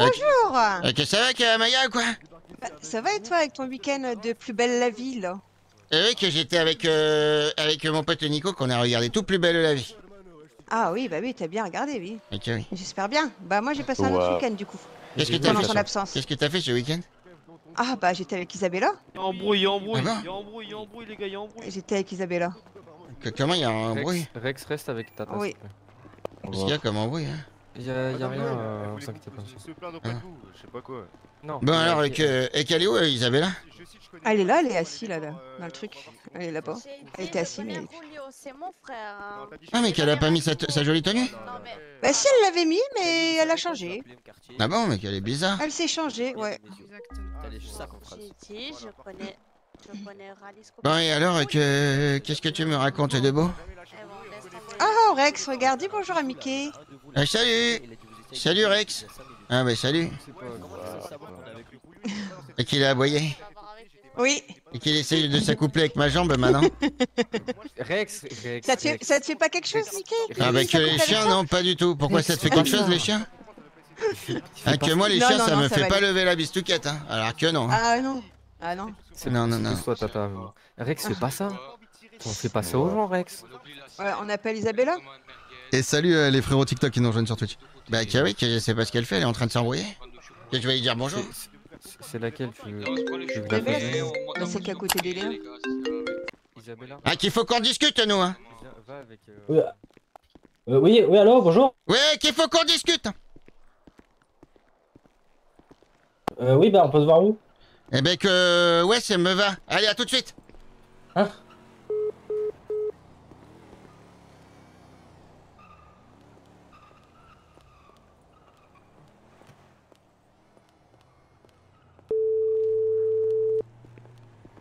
Bonjour. Qu'est-ce que ça va avec Amaya ou quoi? Ça va et toi avec ton week-end de Plus Belle la Vie là? Oui, que j'étais avec, avec mon pote Nico qu'on a regardé tout Plus Belle la Vie. Ah oui, bah oui, t'as bien regardé, oui. Ok, oui. J'espère bien. Bah moi j'ai passé un autre week-end du coup. Qu'est-ce que t'as fait, qu'est-ce que t'as fait ce week-end? Ah bah j'étais avec Isabella. Y'a embrouille les gars, y'a embrouille. J'étais avec Isabella. Comment y'a un embrouille? Rex reste avec ta tasse. Oui. Qu'est-ce qu'il y a comme embrouille hein? Y'a rien, on s'inquiète pas. Je sais pas quoi. Non. Bon alors, et qu'elle est où Isabella? Elle est là, elle est assise là, dans le truc. Elle est là-bas. Elle était assise mais... Ah mais qu'elle a pas mis sa jolie tenue? Bah si, elle l'avait mis mais elle a changé. Ah bon, mais qu'elle est bizarre. Elle s'est changée, ouais. Bon et alors, qu'est-ce que tu me racontes de beau? Oh Rex, regarde, dis bonjour à Mickey. Ah, salut. Salut Rex. Ah bah salut. Et qu'il a aboyé. Oui. Et qu'il essaye de s'accoupler avec ma jambe maintenant. Rex. Ça te fait pas quelque chose, Mickey? Ah bah que les chiens, non, pas du tout. Pourquoi ça te fait quelque chose, les chiens? Ah que moi, les chiens, ça me fait pas lever la bistouquette, hein. Alors que non. Ah non. Ah non. Non. Rex, c'est pas ça. On fait pas ça aux gens, Rex. On appelle Isabella. Et salut les frérots TikTok qui nous rejoignent sur Twitch. Bah que oui, je sais pas ce qu'elle fait, elle est en train de s'embrouiller. Je vais lui dire bonjour. C'est laquelle tu veux? Celle qui a côté des liens. Ah qu'il faut qu'on discute nous hein. Oui alors bonjour. Ouais qu'il faut qu'on discute. Oui bah on peut se voir où? Eh ben que... ouais ça me va. Allez à tout de suite. Hein?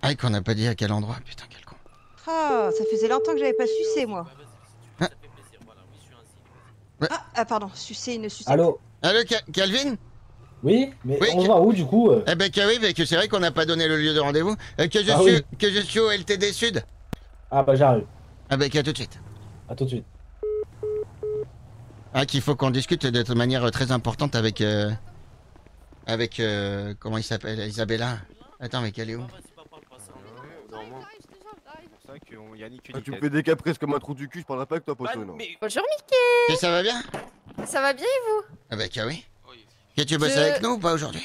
Ah, qu'on n'a pas dit à quel endroit, putain, quel con. Oh, ça faisait longtemps que j'avais pas sucé, moi. Ah, pardon, sucé, une sucette. Allô? Allô, Calvin? Oui, mais oui, on va où, du coup? Eh ben, que c'est vrai qu'on n'a pas donné le lieu de rendez-vous. Que je suis au LTD Sud. Ah, bah, j'arrive. Ah, ben, qu'à tout de suite. À tout de suite. Ah, qu'il faut qu'on discute de manière très importante avec... comment il s'appelle? Isabella. Attends, mais qu'elle est où? Tu me fais des caprices comme un trou du cul, je parlerai pas avec toi, poteau, non. Bonjour Mickey. Et ça va bien? Ça va bien et vous? Ah bah oui. Et tu bosses avec nous ou pas aujourd'hui?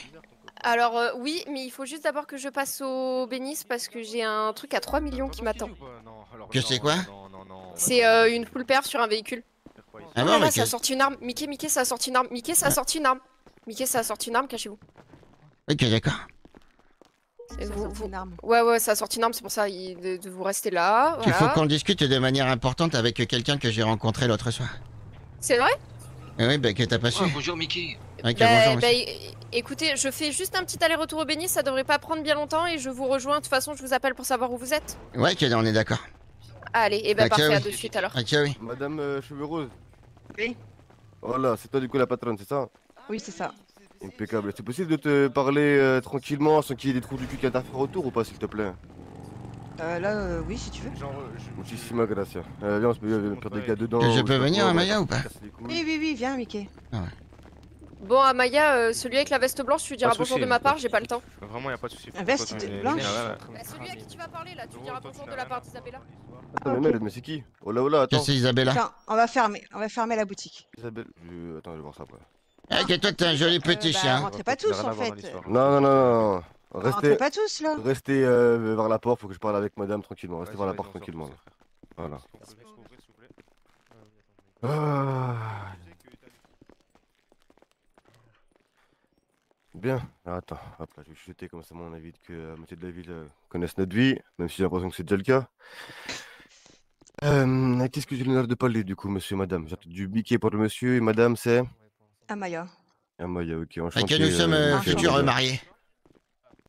Alors oui, mais il faut juste d'abord que je passe au Bénis parce que j'ai un truc à 3 millions qui m'attend. Que c'est quoi? C'est une full pair sur un véhicule. Ah bon, mais ça a sorti une arme. Mickey, ça a sorti une arme. Mickey, ça a sorti une arme. Mickey, ça a sorti une arme, cachez-vous. Ok, d'accord. Ouais, ça a sorti une arme, c'est pour ça de vous rester là. Voilà. Il faut qu'on discute de manière importante avec quelqu'un que j'ai rencontré l'autre soir. C'est vrai? Oui, bah que t'as pas su. Oh, bonjour Mickey. Okay, bonjour, écoutez, je fais juste un petit aller-retour au Bénis, ça devrait pas prendre bien longtemps et je vous rejoins. De toute façon, je vous appelle pour savoir où vous êtes. Ouais, on est d'accord. Allez, et bah parfait, à de suite alors. Ok, oui. Madame Cheveux Rose. Oui. Voilà, c'est toi du coup la patronne, c'est ça? Oui, c'est ça. Impeccable. C'est possible de te parler tranquillement sans qu'il y ait des trous du cul qui interfèrent autour ou pas, s'il te plaît? Oui, si tu veux. Muchísimas gracias. Viens, on se peut faire des gars dedans. Je peux venir, Amaya, ou pas? Oui, viens, Mickey. Ah ouais. Bon, Amaya, celui avec la veste blanche, tu lui diras bonjour de ma part, j'ai pas le temps. Vraiment, y'a pas de soucis. La veste blanche? Celui à qui tu vas parler, là, tu diras bonjour de la part d'Isabella. Attends, mais c'est qui? Hola, attends. C'est Isabella. Attends, on va fermer la boutique. Isabelle, attends, je vais voir ça après. Ah, que toi t'es un joli petit chien. Rentrez pas tous en fait. Non. Rentrez pas tous là. Restez vers la porte, faut que je parle avec madame tranquillement. Restez vers la porte tranquillement. Voilà. Bien. Attends, hop là, je vais chuter comme ça, mon avis que la moitié de la ville connaisse notre vie, même si j'ai l'impression que c'est déjà le cas. Qu'est-ce que j'ai l'honneur de parler du coup, monsieur, madame? J'ai du biquet pour le monsieur et madame, c'est Amaya. Amaya, ok, enchanté. Ok, nous sommes futurs mariés.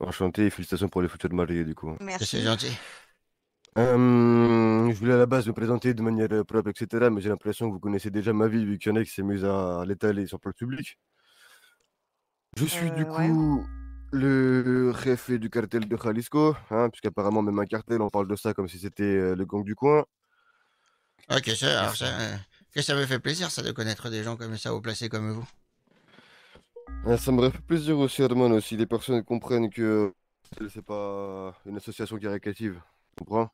Enchanté, félicitations pour les futurs mariés du coup. Merci. C'est gentil. Je voulais à la base me présenter de manière propre, etc. Mais j'ai l'impression que vous connaissez déjà ma vie, vu qu'il y en a qui s'amusent à l'étaler sur le public. Je suis du coup le chef du cartel de Jalisco, hein, puisqu'apparemment même un cartel, on parle de ça comme si c'était le gang du coin. Ok, ça me fait plaisir, ça, de connaître des gens comme ça, au placé comme vous. Ça me fait plaisir aussi, Herman, si les personnes comprennent que c'est pas une association caritative. Tu comprends?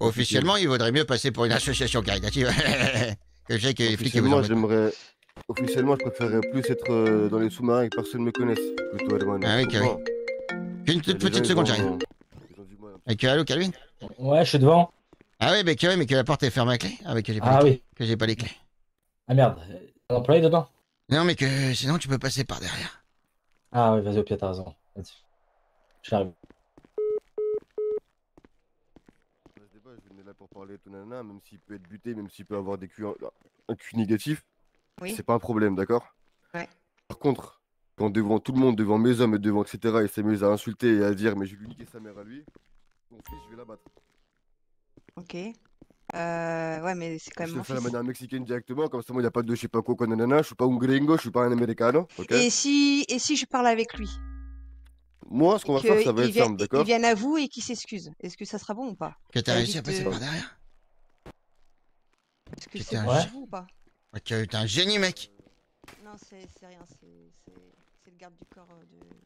Officiellement, il vaudrait mieux passer pour une association caritative. Que je sais que les flics, ils vous en mettent. Officiellement, je préférerais plus être dans les sous-marins et que personne ne me connaisse. Plutôt, Herman. Ah, ok, oui. J'ai une toute petite seconde, j'arrive. Allô, Calvin? Ouais, je suis devant. Ah, oui, mais que la porte est fermée à clé. Ah, mais que j'ai pas, pas les clés. Ah, merde. T'as un employé dedans? Non, mais que sinon, tu peux passer par derrière. Ah, oui, vas-y, au pire, t'as raison. J'arrive. Je venais là pour parler de ton nana, même s'il peut être buté, même s'il peut avoir des culs, un cul négatif. Oui. C'est pas un problème, d'accord? Ouais. Par contre, quand devant tout le monde, devant mes hommes et devant etc, il s'amuse à insulter et à dire mais je vais lui niquer sa mère à lui, mon fils je vais l'abattre. Ok. Ouais mais c'est quand même. Je te fais la manière mexicaine directement, comme ça moi il n'y a pas de je sais pas quoi nanana, je suis pas un gringo, je suis pas un américano. Okay. Et si je parle avec lui? Moi ce qu'on va faire ça va être simple, d'accord? Qu'ils viennent à vous et qu'ils s'excusent. Est-ce que ça sera bon ou pas? Que t'as réussi à passer par derrière? Est-ce que c'est bon ou pas? T'es un génie mec. Non, c'est rien, c'est le garde du corps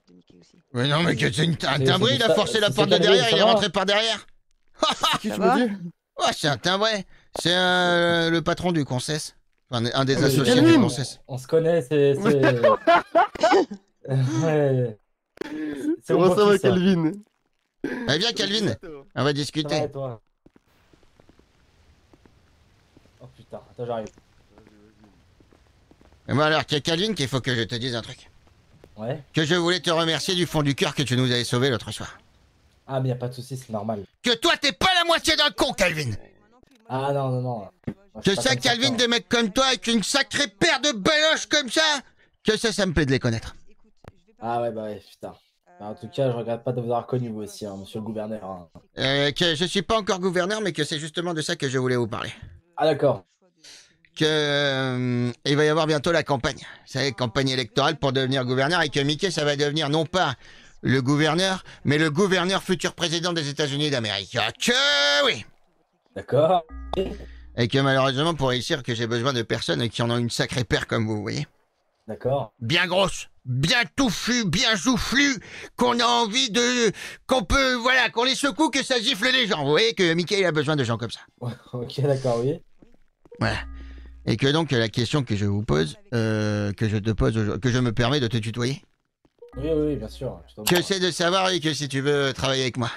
de Mickey aussi. Mais non, mais c'est un timbré, il a forcé la porte de derrière, il est rentré par derrière. Qui tu me dis? Ouais, c'est un timbré, c'est le patron du Concess. Enfin, un des associés du Concess. On se connaît, c'est. Ouais. C'est bon, ça va, Calvin. Allez, viens, Calvin, on va discuter. Oh putain, attends, j'arrive. Et moi alors, Calvin, qu'il faut que je te dise un truc. Ouais. Que je voulais te remercier du fond du cœur que tu nous avais sauvés l'autre soir. Ah mais y a pas de soucis, c'est normal. Que toi t'es pas la moitié d'un con, Calvin. Ah non, non, non. Moi, je sais, Calvin, des mecs comme toi avec une sacrée paire de baloches comme ça, que ça me plaît de les connaître. Ah ouais, bah ouais, putain. Bah, en tout cas, je regrette pas de vous avoir connu vous aussi, hein, monsieur le gouverneur. Hein. Que je suis pas encore gouverneur, mais que c'est justement de ça que je voulais vous parler. Ah d'accord. Que il va y avoir bientôt la campagne. Vous savez, campagne électorale pour devenir gouverneur, et que Mickey, ça va devenir non pas le gouverneur, mais le gouverneur futur président des États-Unis d'Amérique. Que oui. D'accord. Et que malheureusement, pour réussir, que j'ai besoin de personnes qui en ont une sacrée paire comme vous, voyez. D'accord. Bien grosse, bien touffue, bien joufflue, qu'on a envie de... qu'on peut... voilà, qu'on les secoue, que ça gifle les gens. Vous voyez que Mickey, il a besoin de gens comme ça. Ok, d'accord, oui. Voilà. Et que donc, la question que je vous pose, que je te pose, que je me permets de te tutoyer. Oui, oui, bien sûr. Que c'est de savoir et que si tu veux travailler avec moi.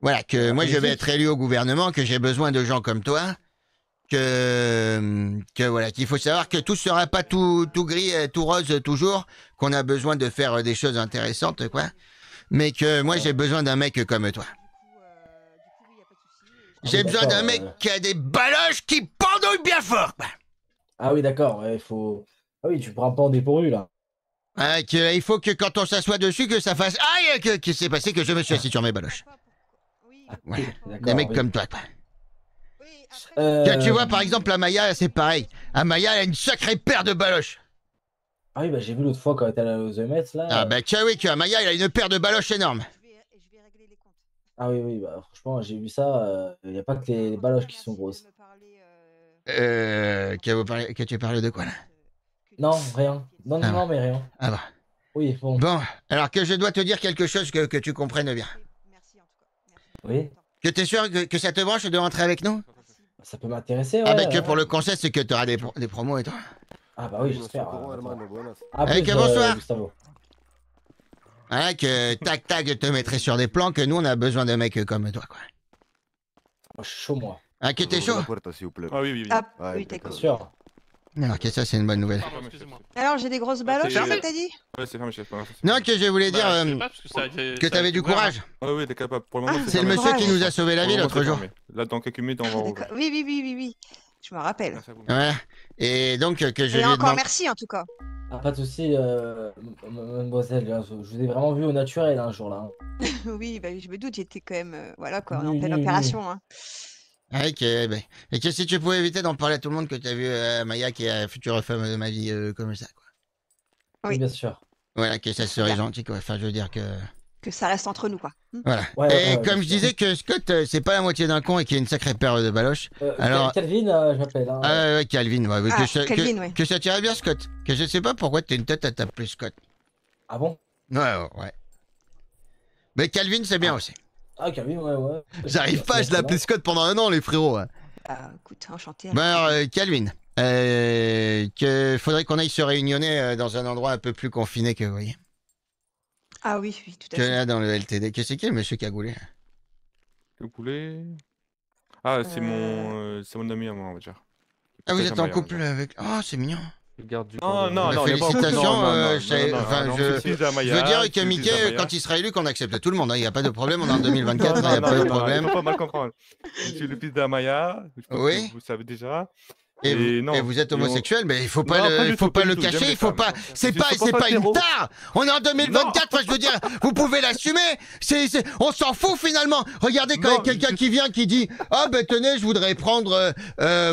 Voilà, que moi, je vais être élu au gouvernement, que j'ai besoin de gens comme toi. Que voilà, qu'il faut savoir que tout sera pas tout gris, tout rose toujours, qu'on a besoin de faire des choses intéressantes, quoi. Mais que moi, j'ai besoin d'un mec comme toi. J'ai besoin d'un mec qui a des baloches qui pendouillent bien fort, quoi. Ah oui, d'accord, il faut... Ah oui, tu prends pas en dépourvu, là. Ah, que, il faut que quand on s'assoit dessus, que ça fasse... Aïe, que s'est passé que je me suis assis sur mes baloches. Voilà, des mecs comme toi, quoi. Que tu vois, par exemple, Amaya, c'est pareil. Amaya, elle a une sacrée paire de baloches. Ah oui, bah j'ai vu l'autre fois quand elle était allée aux EMS, là. Ah bah que oui, que Amaya, elle a une paire de baloches énorme. Ah oui, oui, bah franchement, j'ai vu ça. Il n'y a pas que les baloches qui sont grosses. Que tu parles de quoi, là? Non, rien. Non, non, mais rien. Ah bah. Oui, bon. Bon, alors que je dois te dire quelque chose que tu comprennes bien. Merci, en tout cas. Oui. Que t'es sûr que ça te branche de rentrer avec nous? Ça peut m'intéresser, ouais. Ah bah que pour le conseil, c'est que t'auras des promos et tout. Ah bah oui, j'espère. Allez, que bonsoir. Voilà, que tac, te mettrai sur des plans, que nous, on a besoin d'un mec comme toi, quoi. Moi, je suis chaud, moi. Ah, que t'es chaud? Ah oui, oui, oui. Ah oui, t'es sûr. Alors que ça, c'est une bonne nouvelle. Alors, j'ai des grosses baloches, t'as dit? Ouais, c'est fermé, je sais pas. Non, que je voulais dire que t'avais du courage. Ah oui, t'es capable. C'est le monsieur qui nous a sauvé la vie l'autre jour. Là, dans quelques minutes, on va revoir. Oui, oui, oui, oui, je me rappelle. Voilà. Et donc, que je... Encore merci, en tout cas. Ah, pas de soucis, mademoiselle, je vous ai vraiment vu au naturel un jour, là. Oui, bah je me doute, j'étais quand même, voilà, quoi, en pleine opération, hein. Ok, ben. Et que si tu pouvais éviter d'en parler à tout le monde que t'as vu Maya qui est la future femme de ma vie comme ça, quoi. Oui, bien sûr. Voilà, que ça serait gentil, quoi. Enfin, je veux dire que... que ça reste entre nous, quoi. Voilà. Ouais, et comme je disais que Scott, c'est pas la moitié d'un con et qu'il y a une sacrée paire de baloches. Alors... Calvin, je m'appelle. Hein, ouais, Calvin, ouais. Ah, que ça tirait bien, Scott. Que je sais pas pourquoi t'as une tête à t'appeler Scott. Ah bon? Ouais. Mais Calvin, c'est bien aussi. Ah, Calvin, ouais. J'arrive pas, je l'appelais Scott pendant un an, les frérots. Ah, écoute, enchanté. Bah, alors, Calvin, que faudrait qu'on aille se réunionner dans un endroit un peu plus confiné que vous voyez. Ah oui, oui, tout à fait. Que là, dans le LTD. Qu'est-ce qu'il y a, monsieur Cagoulé? Cagoulé? Ah, c'est mon ami à moi, on va dire. Ah, vous êtes en couple avec... Oh, c'est mignon. Non, félicitations. Je veux dire que Mickey, quand il sera élu, qu'on accepte à tout le monde. Il n'y a pas de problème, on est en 2024, il n'y a pas de problème. Il faut pas mal comprendre. Je suis le fils d'Amaya, oui, vous savez déjà. Et vous êtes homosexuel, mais il faut pas le cacher, il faut pas. C'est pas une tare. On est en 2024, je veux dire, vous pouvez l'assumer. On s'en fout finalement. Regardez quand il y a quelqu'un qui vient qui dit, ah ben tenez, je voudrais prendre,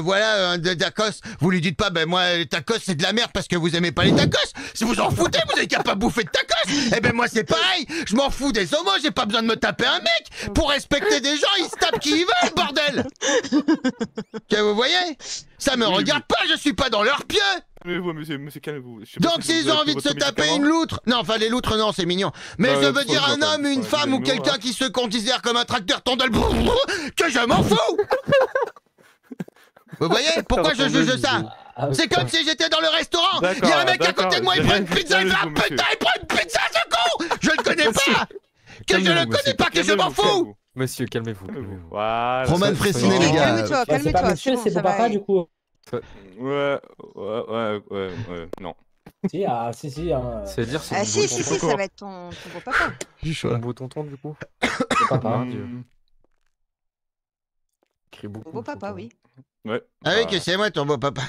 voilà, un tacos. Vous lui dites pas, ben moi les tacos c'est de la merde parce que vous aimez pas les tacos. Si vous en foutez, vous n'avez qu'à pas bouffer de tacos. Et ben moi c'est pareil. Je m'en fous des homos, j'ai pas besoin de me taper un mec pour respecter des gens. Ils se tapent qui ils veulent, bordel. Que vous voyez? Ça me regarde pas, je suis pas dans leur pieu. Mais vous, monsieur, calmez-vous. Donc s'ils ont envie de se taper une loutre... Non, enfin les loutres, non, c'est mignon. Mais je veux dire un homme, une femme ou quelqu'un qui se considère comme un tracteur tondel... Que je m'en fous. Vous voyez? Pourquoi je juge ça? C'est comme si j'étais dans le restaurant. Il y a un mec à côté de moi, il prend une pizza, il fait putain, il prend une pizza, ce con. Je le connais pas. Que je le connais pas, que je m'en fous. Monsieur, calmez-vous. Roman Fressinet, les gars. Calme-toi, calme-toi. C'est mon papa, du coup. Ouais, non. Si. C'est-à-dire, c'est si, ça va être ton beau papa. J'ai chaud. Ton beau tonton, du coup. C'est papa. Ton beau papa, oui. Ouais. Ah oui, que c'est moi, ton beau papa.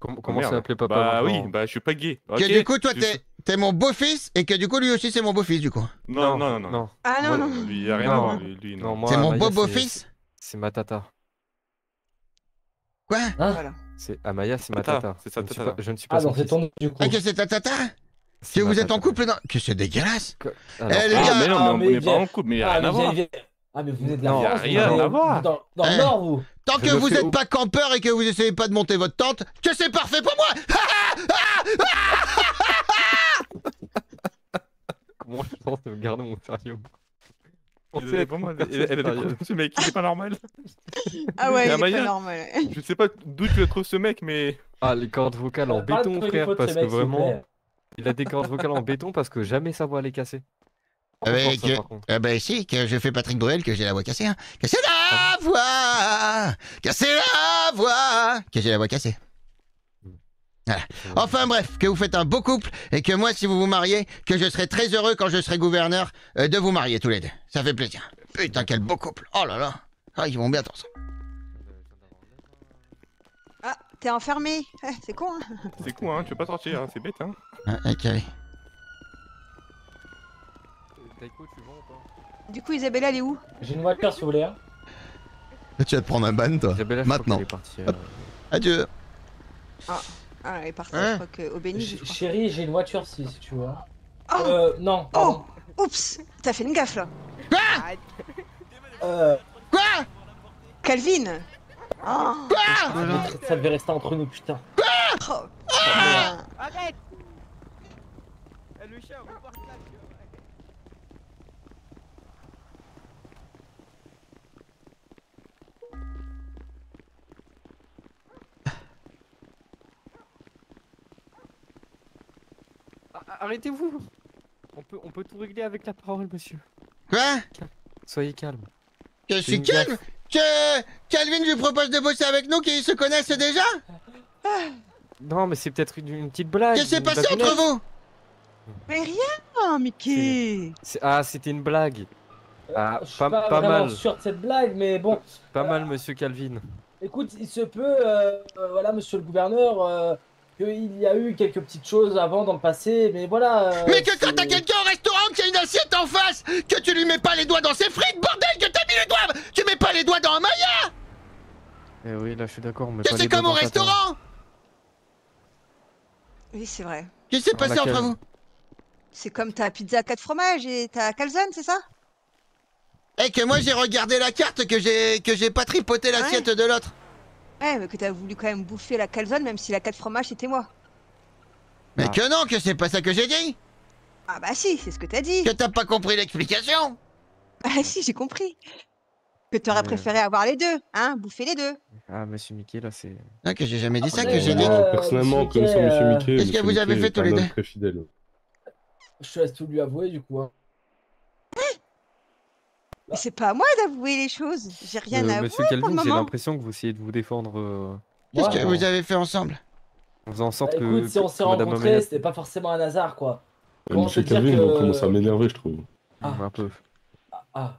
Comment ça s'appelait papa? Bah oui, bah je suis pas gay. Que du coup, toi, t'es mon beau-fils et que du coup, lui aussi, c'est mon beau-fils, du coup. Non. Ah non. Lui, y a rien à voir. C'est mon beau-beau-fils? C'est ma tata. Quoi? Voilà. C'est Amaya, c'est ma tata. C'est sa tata. Je ne suis pas. Ah non, c'est ton du coup. Ah que c'est ta tata? Que vous êtes en couple dans... Que c'est dégueulasse. Eh les gars. Mais non, mais on n'est pas en couple, mais y a rien à voir. Ah mais vous êtes de la France. Y a rien à voir. Dans le Nord, vous. Tant que vous n'êtes pas campeur et que vous essayez pas de monter votre tente, que c'est parfait pour moi. Comment je pense de garder mon sérieux? Ce mec, il est pas normal. Ah ouais, il est pas normal. Je sais pas d'où tu trouves ce mec, mais... Ah, les cordes vocales en béton, frère, parce que vraiment... Il a des cordes vocales en béton parce que jamais sa voix les casser. Ah bah si, que je fais Patrick Bruel, que j'ai la voix cassée. Hein. Casser la voix. Que j'ai la voix cassée. Voilà. Enfin bref, que vous faites un beau couple et que moi si vous vous mariez, que je serai très heureux quand je serai gouverneur de vous marier tous les deux. Ça fait plaisir. Putain quel beau couple. Oh là là. Ah ils vont bien ensemble. Ah t'es enfermé. C'est con hein. C'est con hein, tu peux pas sortir, hein. C'est bête hein. Ah, ok. Du coup Isabella elle est où? J'ai une voiture si vous voulez hein. Tu vas te prendre un ban toi. Isabella, maintenant. Adieu. Ah. Ah, elle est partie, je crois qu'au Bénis. Chérie, j'ai une voiture si tu veux. Oh non. Pardon. Oh, oups, t'as fait une gaffe là. Quoi? Quoi? Calvin. Oh. Quoi? Ça devait rester entre nous, putain. Quoi? Oh. Arrête. Le chat, on va voir ça. Arrêtez-vous! On peut tout régler avec la parole, monsieur. Quoi? Soyez calme. Que je suis calme? Que Calvin lui propose de bosser avec nous, qu'ils se connaissent déjà? Non, mais c'est peut-être une petite blague. Qu'est-ce qui s'est passé entre vous? Mais rien, Mickey! Ah, c'était une blague. Ah, pas mal. Je suis sûr de cette blague, mais bon. Pas mal, monsieur Calvin. Écoute, il se peut, voilà, monsieur le gouverneur. Il y a eu quelques petites choses avant dans le passé, mais voilà... mais que quand t'as quelqu'un au restaurant qui a une assiette en face, que tu lui mets pas les doigts dans ses frites, bordel, que t'as mis les doigts... Tu mets pas les doigts dans un Maya. Eh oui, là je suis d'accord, mais... Que c'est comme au restaurant. Oui, c'est vrai. Qu'est-ce qui s'est passé entre vous? C'est comme ta pizza 4 fromages et ta calzone, c'est ça? Eh hey, que moi j'ai regardé la carte, que j'ai pas tripoté l'assiette de l'autre. Ouais, mais que t'as voulu quand même bouffer la calzone, même si la 4 fromages c'était moi. Mais que non, que c'est pas ça que j'ai dit. Ah bah si, c'est ce que t'as dit. Que t'as pas compris l'explication. Ah si, j'ai compris. Que t'aurais préféré avoir les deux, hein, bouffer les deux. Ah, monsieur Mickey, là, c'est... Ah, que j'ai jamais dit ça, que j'ai dit... Personnellement, en connaissant monsieur Mickey... Qu'est-ce que vous avez fait tous les deux? Très fidèle. Je te laisse tout lui avouer, du coup. Hein. Mais c'est pas à moi d'avouer les choses. J'ai rien à avouer. Monsieur Calvin, j'ai l'impression que vous essayez de vous défendre. Qu'est-ce que vous avez fait ensemble? On faisait en sorte que... Écoute, si on s'est rencontrés, c'était pas forcément un hasard, quoi. Monsieur Calvin, on commence à m'énerver, je trouve. Un peu. Ah...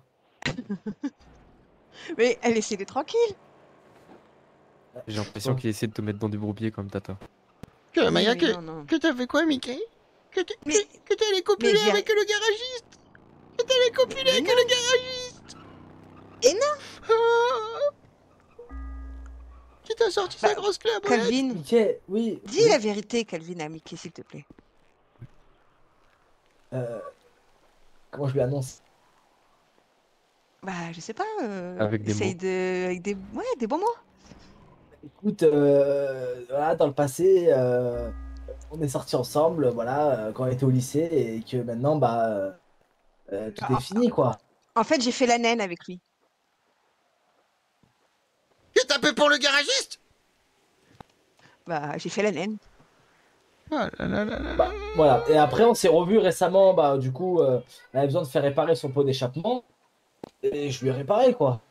Mais laissez-les tranquilles. J'ai l'impression qu'il essaie de te mettre dans du bourbier comme Tata. Que Maya, que t'as fait quoi, Mickey? Que t'es allé copuler avec le garagiste? Que t'es allé copuler avec le garagiste? Et non! Tu t'as sorti sa grosse clave. Calvin, oui. Dis la vérité, Calvin, à Mickey, s'il te plaît. Comment je lui annonce? Bah, je sais pas, avec des mots. Avec des... Ouais, des bons mots. Écoute, voilà, dans le passé, on est sortis ensemble, voilà, quand on était au lycée, et que maintenant, bah, tout est fini, quoi. En fait, j'ai fait la naine avec lui. Tu t'as tapé pour le garagiste? Bah, j'ai fait la naine. Bah, voilà, et après, on s'est revus récemment, bah, du coup, elle avait besoin de faire réparer son pot d'échappement. Et je lui ai réparé, quoi.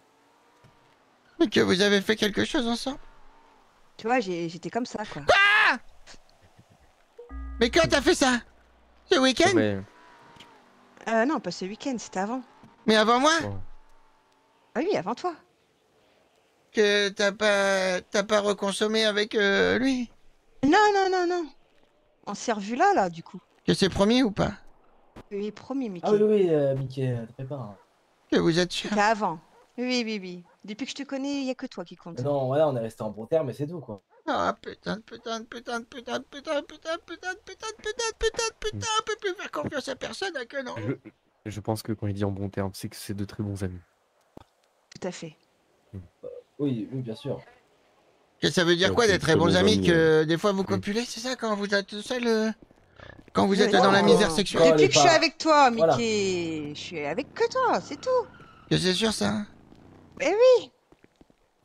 Mais que vous avez fait quelque chose ensemble. Tu vois, j'étais comme ça, quoi. Ah! Mais quand t'as fait ça? Ce week-end? Mais... non, pas ce week-end, c'était avant. Mais avant moi? Ah oui, avant toi. Que t'as pas reconsommé avec lui? Non. On s'est revus là, du coup. Que c'est promis ou pas? Oui, promis, Mickey. Ah oui, Mickey, prépare. Que vous êtes sûr? C'était avant. Oui. Depuis que je te connais, il n'y a que toi qui compte. Non, ouais, on est resté en bon terme, mais c'est tout, quoi. Ah, putain, on peut plus faire confiance à personne, hein, que non. Je pense que quand il dit en bon terme, c'est que c'est de très bons amis. Tout à fait. Oui, bien sûr. Que ça veut dire quoi, des très bons amis? Que des fois vous copulez, c'est ça, quand vous êtes tout seul? Quand vous êtes dans la misère sexuelle. Depuis que je suis avec toi, Mickey, je suis avec que toi, c'est tout. Que c'est sûr, ça? Mais oui.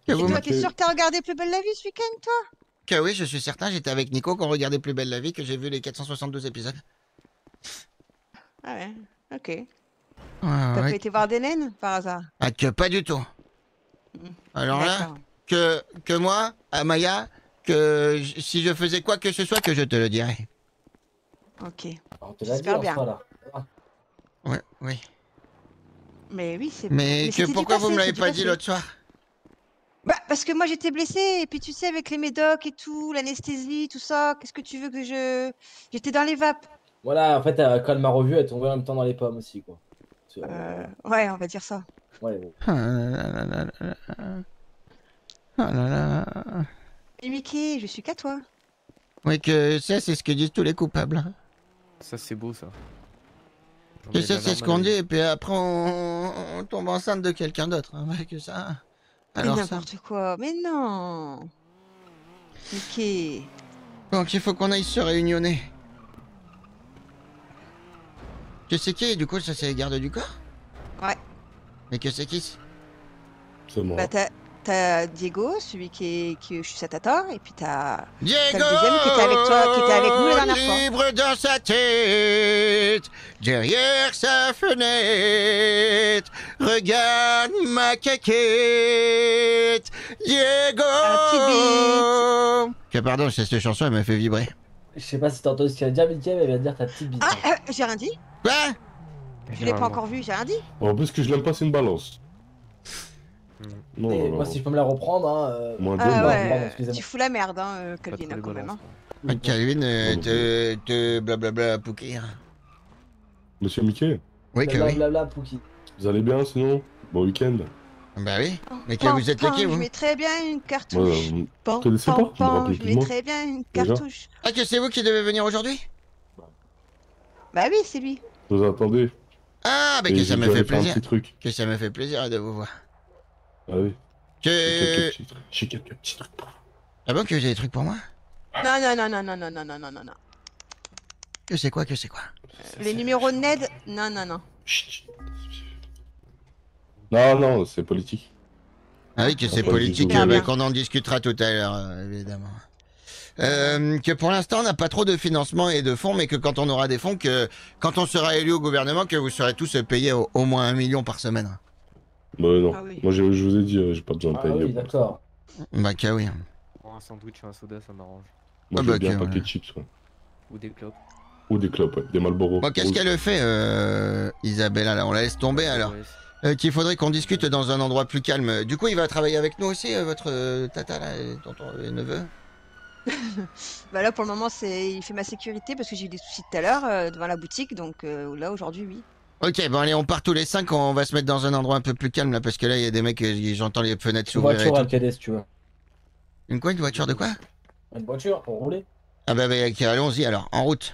Et toi, t'es sûr que t'as regardé Plus Belle la Vie ce week-end, toi? Que oui, je suis certain, j'étais avec Nico quand on regardait Plus Belle la Vie, que j'ai vu les 472 épisodes. Ah ouais, ok. T'as pas été voir des naines, par hasard? Ah, que pas du tout. Alors là, que moi, Amaya, que si je faisais quoi que ce soit, que je te le dirais. Ok. J'espère bien. Oui. Mais oui, c'est... Mais que pourquoi vous me l'avez pas dit l'autre soir? Bah, parce que moi j'étais blessée, et puis tu sais, avec les médocs et tout, l'anesthésie, tout ça, qu'est-ce que tu veux que je... J'étais dans les vapes. Voilà, en fait, quand elle m'a revue, elle tombait en même temps dans les pommes aussi, quoi. Ouais, on va dire ça. Ouais. Ah là là. Et Mickey, je suis qu'à toi. Oui, que ça, c'est ce que disent tous les coupables. Ça, c'est beau, ça. Que ça, c'est ce qu'on dit, et puis après, on tombe enceinte de quelqu'un d'autre. Hein, que ça... Alors, n'importe quoi. Mais non. Ok. Donc, il faut qu'on aille se réunionner. Que c'est qui, du coup, ça, c'est les gardes du corps? Ouais. Mais que c'est qui? C'est moi. Bah, t'as Diego, celui qui suis sa tata, et puis t'as le deuxième qui était avec toi, qui était avec nous la dernière fois. Libre dans sa tête, derrière sa fenêtre, regarde ma caquette, Diego. Un petit bite. Que pardon, cette chanson, elle m'a fait vibrer. Je sais pas si t'entends ce qu'elle vient de dire, Mickey, mais elle vient de dire ta petite bite. Ah, j'ai rien dit. Quoi? Je l'ai pas encore vu, j'ai rien dit. En plus que je l'aime pas, c'est une balance. Non, et moi, si je peux me la reprendre, hein. Pardon, tu fous la merde, hein, Calvin, hein, quand même. Hein. Calvin, te blablabla Pouki. Monsieur Mickey? Oui, Calvin. Blablabla Pouki. Vous allez bien sinon? Bon week-end. Bah oui, mais que vous êtes qui, vous? Je mets très bien une cartouche. Je mets très bien une cartouche. Ah, que c'est vous qui devez venir aujourd'hui? Bah oui, c'est lui. Vous attendez. Ah, mais que ça me fait plaisir. Que ça me fait plaisir de vous voir. Ah oui. Que... J'ai quelques petits trucs pour vous. Ah bon, que j'ai des trucs pour moi? Non, non, non, non, non, non, non, non, non, non. Que c'est quoi, que c'est quoi? Les numéros de Ned? Non, non, non. Chut. Non, non, c'est politique. Ah oui, que c'est politique, mais qu'on en discutera tout à l'heure, évidemment. Que pour l'instant, on n'a pas trop de financement et de fonds, mais que quand on aura des fonds, que quand on sera élu au gouvernement, que vous serez tous payés au moins 1 million par semaine. Bah non, ah oui. Moi je vous ai dit, j'ai pas besoin de payer. Ah oui, d'accord. Bah que oui. Pour un sandwich ou un soda, ça m'arrange. Moi je veux bien un paquet de chips, ouais. Ou des clopes. Ou des clopes, ouais. Des Marlboro. Bon, qu'est-ce qu'elle fait, Isabella, là? On la laisse tomber, alors. Qu'il faudrait qu'on discute dans un endroit plus calme. Du coup, il va travailler avec nous aussi, votre tata, là, tonton, neveu? Bah là, pour le moment, il fait ma sécurité, parce que j'ai eu des soucis tout à l'heure, devant la boutique, donc là, aujourd'hui, oui. Ok, bon, allez, on part tous les 5, on va se mettre dans un endroit un peu plus calme, là, parce que là, il y a des mecs, j'entends les fenêtres s'ouvrir et tout. Une voiture LTD, si tu veux. Une quoi? Une voiture de quoi? Une voiture, pour rouler. Ah bah, okay, allons-y, alors, en route.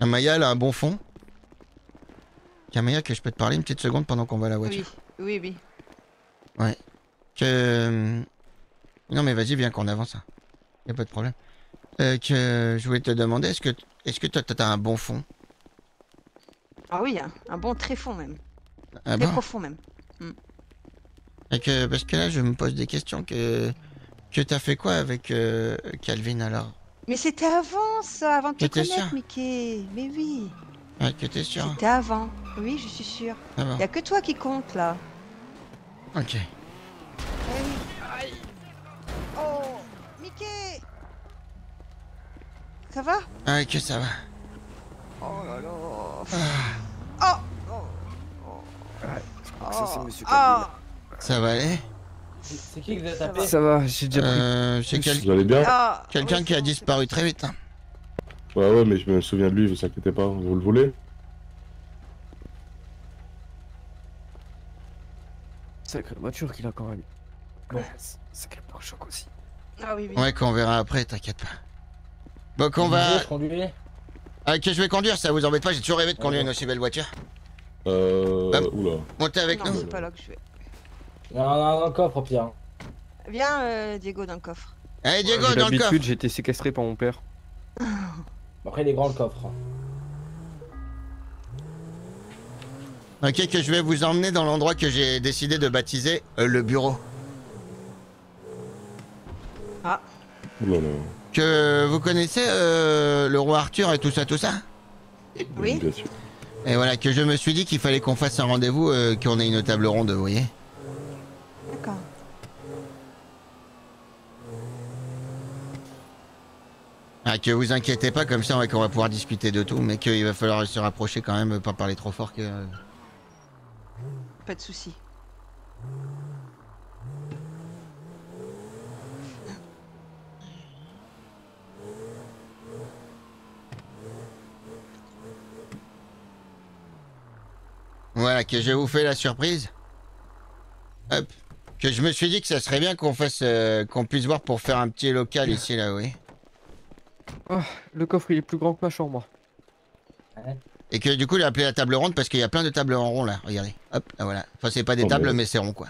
Amaya, elle a un bon fond. Amaya, que je peux te parler une petite seconde pendant qu'on va à la voiture? Oui, oui, oui. Ouais. Que... Non mais vas-y, viens qu'on avance. Y'a pas de problème. Que je voulais te demander, est-ce que toi t'as un bon fond? Ah oui, un bon très fond même. Ah très bon profond même. Mm. Et que... Parce que là je me pose des questions que t'as fait quoi avec Calvin alors? Mais c'était avant ça, avant de te connaître Mickey. Mais oui. Ouais, que t'es sûr? C'était avant, oui je suis sûr. Ah bon. Y'a que toi qui compte là. Ok. Aïe. Oh, Mickey. Ça va? Ah, que ça va. Oh là là. Ah. Oh. Oh. Ouais, je crois que ça c'est monsieur Calvin. Ça va aller? C'est qui que vous avez tapé? Ça va, j'ai déjà pris. C'est quelqu'un qui a disparu très vite. Hein. Ouais, ouais, mais je me souviens de lui, vous inquiétez pas, vous le voulez? Sacrée voiture qu'il a quand même. Ouais, sacré pare-choc aussi. Ah oui, oui. Ouais, qu'on verra après, t'inquiète pas. Bon, qu'on va. Ok, je vais conduire, ça vous embête pas, j'ai toujours rêvé de conduire une aussi belle voiture. Hop. Oula. Montez avec nous. C'est pas là que je vais. Il y en a un dans le coffre au pire. Viens, Diego, dans le coffre. Allez, Diego, dans le coffre. D'habitude, j'ai été séquestré par mon père. Après, il est grand le coffre. Ok, que je vais vous emmener dans l'endroit que j'ai décidé de baptiser le bureau. Ah. Que vous connaissez le roi Arthur et tout ça? Oui. Et voilà, que je me suis dit qu'il fallait qu'on fasse un rendez-vous, qu'on ait une table ronde, vous voyez. D'accord. Ah, que vous inquiétez pas, comme ça qu'on va pouvoir discuter de tout, mais qu'il va falloir se rapprocher quand même, pas parler trop fort que... Pas de soucis. Voilà, que je vous fais la surprise. Hop. Que je me suis dit que ça serait bien qu'on fasse, qu'on puisse voir pour faire un petit local ici, là, oui. Oh, le coffre, il est plus grand que ma chambre. Ouais. Et que du coup, il a appelé la table ronde parce qu'il y a plein de tables en rond, là. Regardez. Hop, là, voilà. Enfin, c'est pas des tables, mais c'est rond, quoi.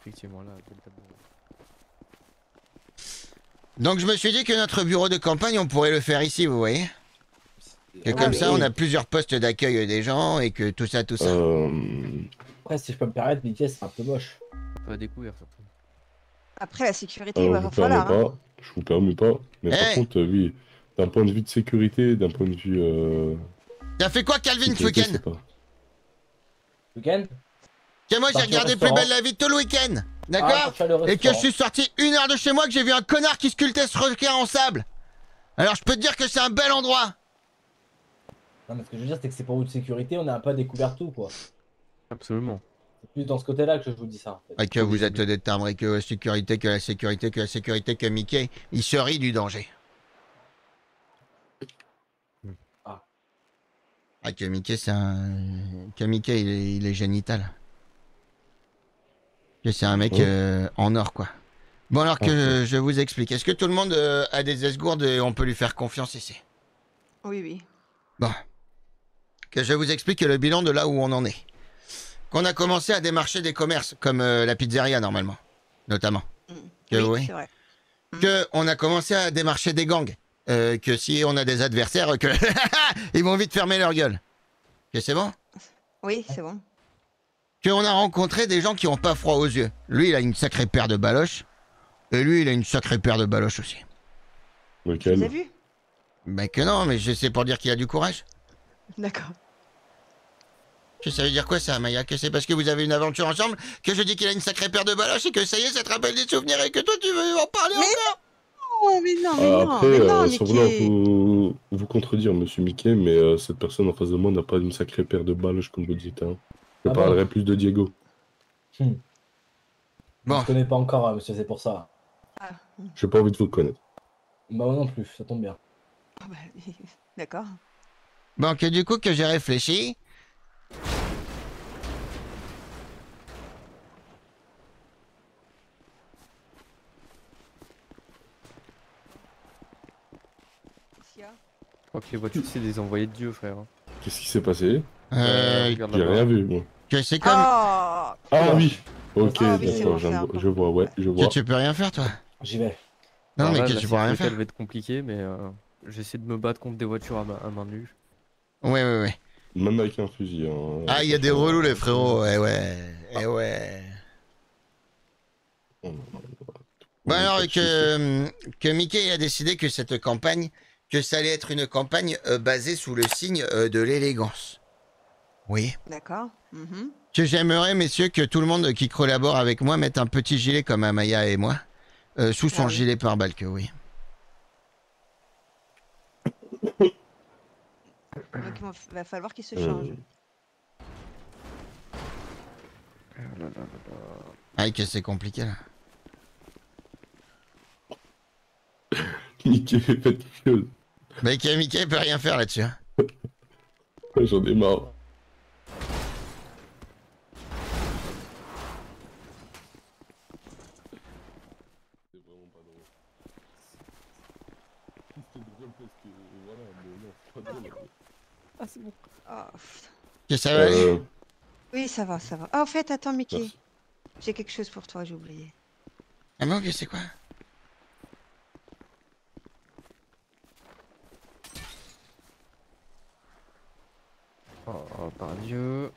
Effectivement, là, une table ronde. Donc, je me suis dit que notre bureau de campagne, on pourrait le faire ici, vous voyez. Que comme ça, on a plusieurs postes d'accueil des gens et que tout ça. Après, si je peux me permettre, Mickey, c'est un peu moche. Pas découvert, surtout. Après, la sécurité, il va falloir. Hein. Je vous permets pas. Mais par contre, oui, d'un point de vue de sécurité, d'un point de vue. T'as fait quoi, Calvin, ce week-end? Que moi, j'ai regardé Plus Belle la Vie tout le week-end. D'accord. Et que je suis sorti 1 heure de chez moi, que j'ai vu un connard qui sculptait ce requin en sable. Alors, je peux te dire que c'est un bel endroit. Non, mais ce que je veux dire, c'est que c'est pour vous de sécurité, on n'a pas découvert tout, quoi. Absolument. C'est plus dans ce côté-là que je vous dis ça. En fait. Et que vous êtes déterminé que la sécurité, que Mickey, il se rit du danger. Ah. Ah, que Mickey, c'est un... Que Mickey, il est génital. Que c'est un mec en or, quoi. Bon, alors que je vous explique. Est-ce que tout le monde a des esgourdes et on peut lui faire confiance ici? Oui, oui. Bon. Que je vous explique le bilan de là où on en est. Qu'on a commencé à démarcher des commerces, comme la pizzeria, normalement. Notamment. Mmh. Que, oui, c'est vrai. Mmh. Qu'on a commencé à démarcher des gangs. Que si on a des adversaires, que ils vont vite fermer leur gueule. Que c'est bon? Oui, c'est bon. Qu'on a rencontré des gens qui n'ont pas froid aux yeux. Lui, il a une sacrée paire de baloches. Et lui, il a une sacrée paire de baloches aussi. Lequel? Tu l'as vu? Ben que non, mais c'est pour dire qu'il a du courage. D'accord. Ça veut dire quoi ça, Maya? Que c'est parce que vous avez une aventure ensemble que je dis qu'il a une sacrée paire de baloches et que ça y est, ça te rappelle des souvenirs et que toi, tu veux en parler encore? Oh, mais non, mais non, après, sans vouloir vous contredire, monsieur Mickey, mais cette personne en face de moi n'a pas une sacrée paire de baloches, comme vous dites. Hein. Je parlerai plus de Diego. Bon. Je ne connais pas encore, hein, monsieur, c'est pour ça. Ah. J'ai pas envie de vous connaître. Bah, moi non plus, ça tombe bien. Oh, bah, d'accord. Bon, que du coup, que j'ai réfléchi. Je crois que les voitures, c'est des envoyés de Dieu, frère. Qu'est-ce qui s'est passé? J'ai rien vu, moi. Que c'est comme... Ah oui. Ok, ah, oui, d'accord, je vois, ouais, je vois. Que tu peux rien faire, toi? J'y vais. Non, alors mais là, que tu peux rien faire. Elle va être compliquée, mais j'essaie de me battre contre des voitures à main nue. Ouais, ouais, ouais. Même avec un fusil. Hein, ah, il y a des relous, les frérots, ouais, ouais. Ah. Et ouais. Bon, alors que Mickey a décidé que cette campagne... que ça allait être une campagne basée sous le signe de l'élégance. Oui. D'accord. Mm-hmm. Que j'aimerais, messieurs, que tout le monde qui collabore avec moi mette un petit gilet comme Amaya et moi, sous son gilet pare-balles, que oui. Donc il va falloir qu'il se change. Ah, que c'est compliqué, là. Mickey fait pas de chose. Mais Mickey peut rien faire là-dessus. J'en ai marre. C'est vraiment pas drôle. C'était drôle parce que voilà, mais non, c'est pas drôle. Ah, c'est bon. Ah, oh, ça va aller? Oui, ça va, ça va. Ah, en fait, attends, Mickey. J'ai quelque chose pour toi, j'ai oublié. Ah bon, c'est quoi? Oh, par Dieu.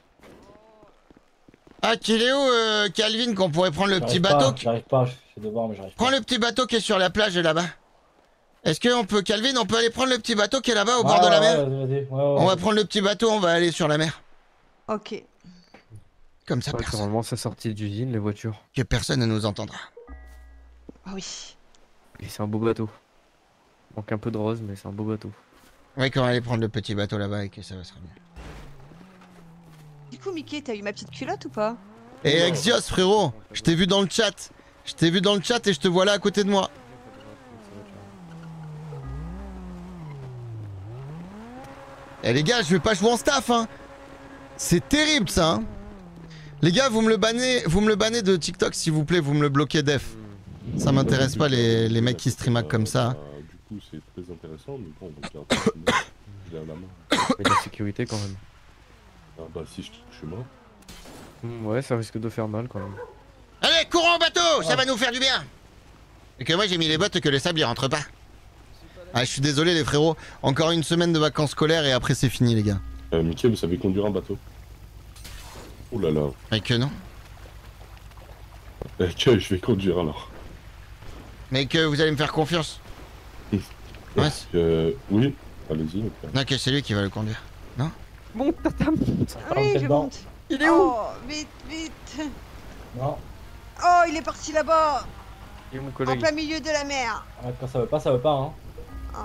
Ah, qu'il est où, Calvin, qu'on pourrait prendre le petit bateau? J'arrive pas, je fais devoir, mais j'arrive pas. Prends le petit bateau qui est sur la plage là-bas. Est-ce qu'on peut, Calvin, on peut aller prendre le petit bateau qui est là-bas au bord de la mer? On va prendre le petit bateau, on va aller sur la mer. Ok. Comme ça, personne. Normalement, ça sortit d'usine, les voitures. Que personne ne nous entendra. Ah oui. Et c'est un beau bateau. Manque un peu de rose, mais c'est un beau bateau. Oui, qu'on va aller prendre le petit bateau là-bas et que ça va se remettre. Du coup, Mickey, t'as eu ma petite culotte ou pas? Eh, Exios, frérot, je t'ai vu dans le chat. Je t'ai vu dans le chat et je te vois là à côté de moi. Eh les gars, je vais pas jouer en staff, hein. C'est terrible, ça, hein. Les gars, vous me le bannez de TikTok, s'il vous plaît, vous me le bloquez def. Ça m'intéresse pas, les mecs qui stream comme ça. Du coup, c'est très intéressant, mais bon, on va faire la main. Et la sécurité, quand même. Ah bah si je suis mort. Ouais, ça risque de faire mal quand même. Allez, courons au bateau, ça va nous faire du bien. Et que moi j'ai mis les bottes que le sable il rentre pas. Ah, je suis désolé les frérots, encore une semaine de vacances scolaires et après c'est fini les gars. Mickey, vous savez conduire un bateau? Oh là là. Et que non. Et que je vais conduire alors. Mais que vous allez me faire confiance? Ouais. Oui, allez-y. Okay. Non, que c'est lui qui va le conduire, non? Monte, tata, monte. Oui, je monte. Il est où? Vite, vite. Non. Oh, il est parti là-bas. Il est mon collègue. En plein milieu de la mer. Ah, quand ça veut pas, hein. Oh.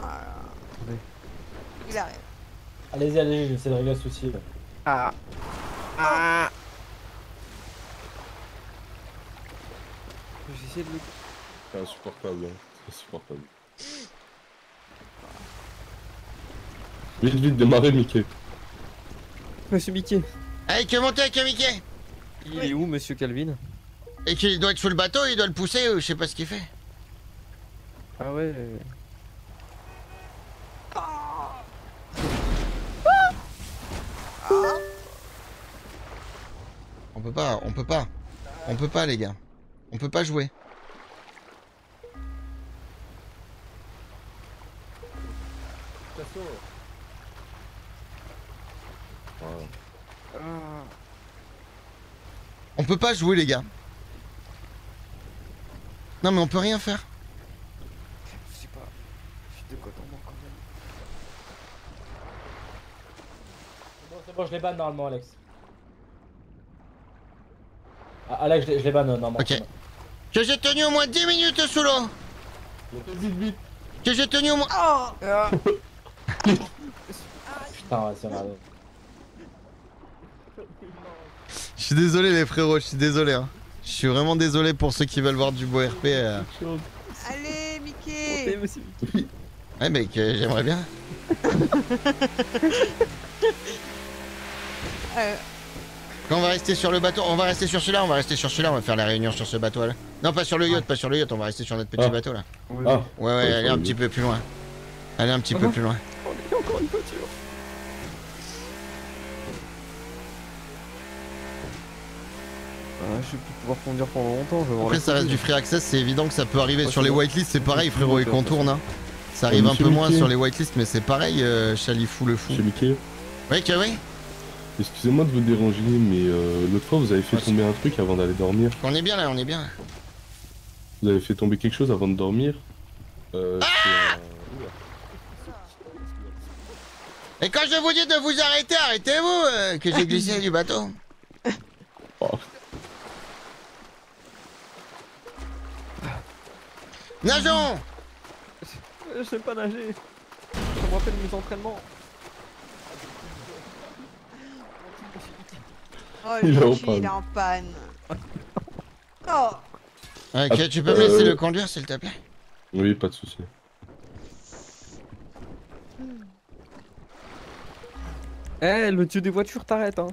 Il arrive. Allez-y, allez-y, j'essaie de régler le souci. Là. Ah. Ah. J'essaie de le... C'est insupportable, hein. C'est insupportable. Vite, vite, démarrez, Mickey. Monsieur Mickey. Allez, que montez avec Mickey. Il est où, monsieur Calvin? Et qu'il doit être sous le bateau, il doit le pousser, je sais pas ce qu'il fait. Ah ouais. On peut pas les gars. On peut pas jouer. On peut pas jouer les gars. Non mais on peut rien faire. Je sais pas. Je suis de quoi tomber quand même. C'est bon, je les banne normalement Alex. Ah là je les banne normalement. Ok. Que j'ai tenu au moins 10 minutes sous l'eau. Que j'ai tenu au moins... Oh putain ouais, c'est malade. Je suis désolé les frérots, je suis désolé hein. Je suis vraiment désolé pour ceux qui veulent voir du beau RP. Allez Mickey. Ouais mec, j'aimerais bien. On va rester sur le bateau, on va rester sur celui-là, on va faire la réunion sur ce bateau là. Non pas sur le yacht, on va rester sur notre petit bateau là. Oui. Ah. Ouais ouais, allez un petit peu plus loin. Allez un petit peu plus loin. Oh il y a encore une voiture. Je vais plus pouvoir conduire pendant longtemps, je vais voir. Après ça reste du free access, c'est évident que ça peut arriver. Sur les whitelists c'est pareil frérot, ils contournent hein. Ça arrive un peu moins sur les whitelists mais c'est pareil Chalifou le fou. Ouais que oui. Excusez-moi de vous déranger, mais l'autre fois vous avez fait tomber un truc avant d'aller dormir. On est bien là, on est bien. Vous avez fait tomber quelque chose avant de dormir. Et quand je vous dis de vous arrêter, arrêtez-vous que j'ai glissé du bateau. Oh. Nageons. Je sais pas nager. Ça me rappelle mes entraînements. Oh il est en panne. Oh. Ok, tu peux me laisser le conduire s'il te plaît? Oui, pas de soucis. Eh, le dieu des voitures t'arrête hein.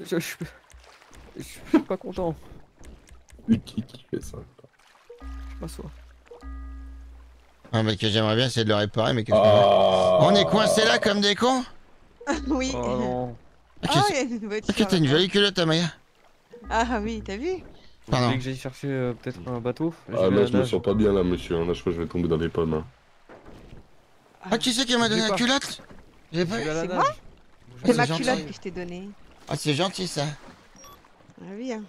Je suis pas content. Qui fait ça? Je m'assois. Ah mais que j'aimerais bien essayer de le réparer mais qu'est-ce que... On est coincés là comme des cons. Oui. Oh non. Ah, il y a une voiture. Ah, t'as une jolie culotte, Amaya. Ah oui, t'as vu? Pardon. Je que j'ai cherché peut-être un bateau. Ah là, je me sens pas bien là, monsieur. Là, je crois que je vais tomber dans les pommes. Hein. Ah, tu sais qui m'a donné la culotte? J'ai pas. C'est moi? C'est ma culotte que je t'ai donnée. Ah, c'est gentil ça. Ah oui, hein.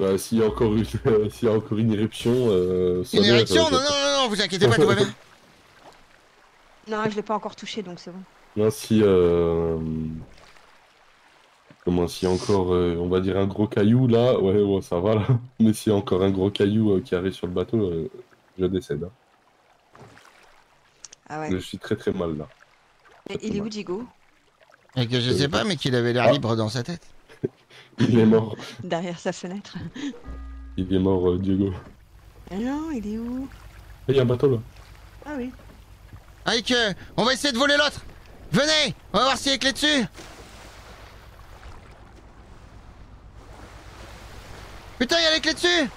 Bah, s'il y a encore une, s'il y a encore une éruption. Une éruption? Non, non, non, non, vous inquiétez pas, tout va bien. Non, je l'ai pas encore touché donc c'est bon. Non, si comment si encore on va dire un gros caillou là, ouais ça va là. Mais si encore un gros caillou qui arrive sur le bateau, je décède. Hein. Ah ouais. Je suis très mal là. Et il est où Diego? Et que je sais pas mais qu'il avait l'air libre dans sa tête. Il est mort. Derrière sa fenêtre. Il est mort Diego. Non, il est où? Il y a un bateau là. Ah oui. Allez que on va essayer de voler l'autre. Venez, on va voir s'il y a les clés dessus. Putain, il y a les clés dessus.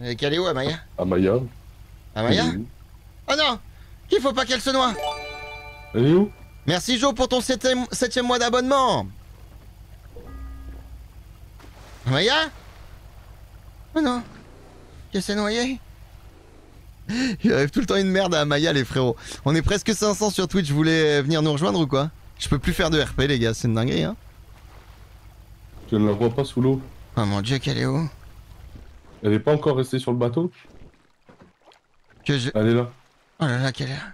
Elle est où, Amaya? Amaya. Amaya? Oh non, qu'il faut pas qu'elle se noie. Elle est où? Merci Jo pour ton 7e mois d'abonnement. Amaya? Oh non, qu'elle s'est noyée. Il arrive tout le temps une merde à Amaya les frérots. On est presque 500 sur Twitch, vous voulez venir nous rejoindre ou quoi? Je peux plus faire de RP les gars, c'est une dinguerie hein. Je ne la vois pas sous l'eau. Oh mon dieu qu'elle est où? Elle est pas encore restée sur le bateau? Elle est là. Oh là là qu'elle est là.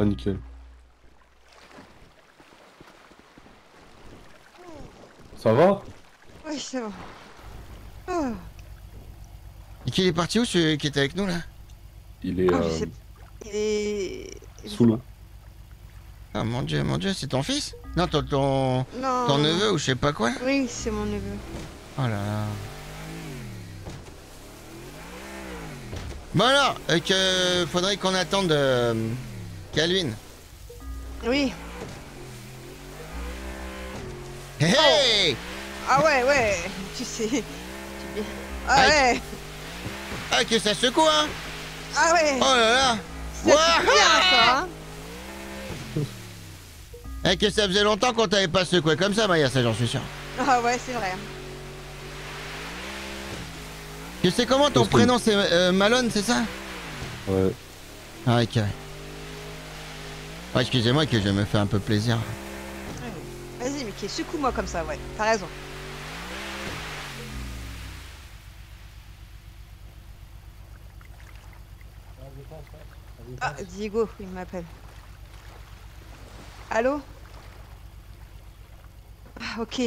Ah nickel. Ça va? Oui ça va. Oh. Et qui est parti où celui qui était avec nous là? Il est, il est... sous l'eau. Ah mon dieu, c'est ton fils? Non, ton neveu ou je sais pas quoi? Oui, c'est mon neveu. Oh là là. Bon alors, faudrait qu'on attende Calvin. Oui. Hey! Ah ouais, ouais, tu sais. Ah ouais! Ah que ça secoue, hein! Ah ouais! Oh là là! C'est bien, ça, hein! Que ça faisait longtemps qu'on t'avait pas secoué comme ça, Maya, ça j'en suis sûr. Ah ouais, c'est vrai. Que c'est comment ton prénom, c'est Malone, c'est ça? Ouais. Ah, ok. Ouais, excusez-moi que je me fais un peu plaisir. Vas-y, Mickey, secoue-moi comme ça, ouais, t'as raison. Ah, Diego, il m'appelle. Allô? Ah, ok,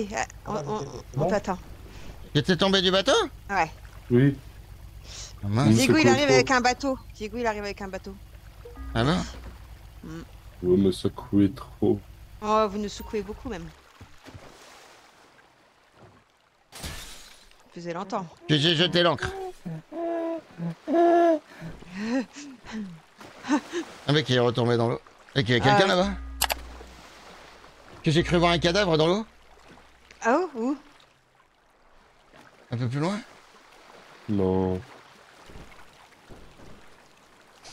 on t'attend. T'es tombé du bateau? Ouais. Oui. Ah, Diego, il arrive avec un bateau. Diego, il arrive avec un bateau. Ah ben vous me secouez trop. Oh, vous nous secouez beaucoup, même. Ça faisait longtemps. J'ai jeté l'ancre. Un mec qui est retombé dans l'eau. Et qu'il y a quelqu'un là-bas. Que j'ai cru voir un cadavre dans l'eau. Ah oh, où? Un peu plus loin? Non.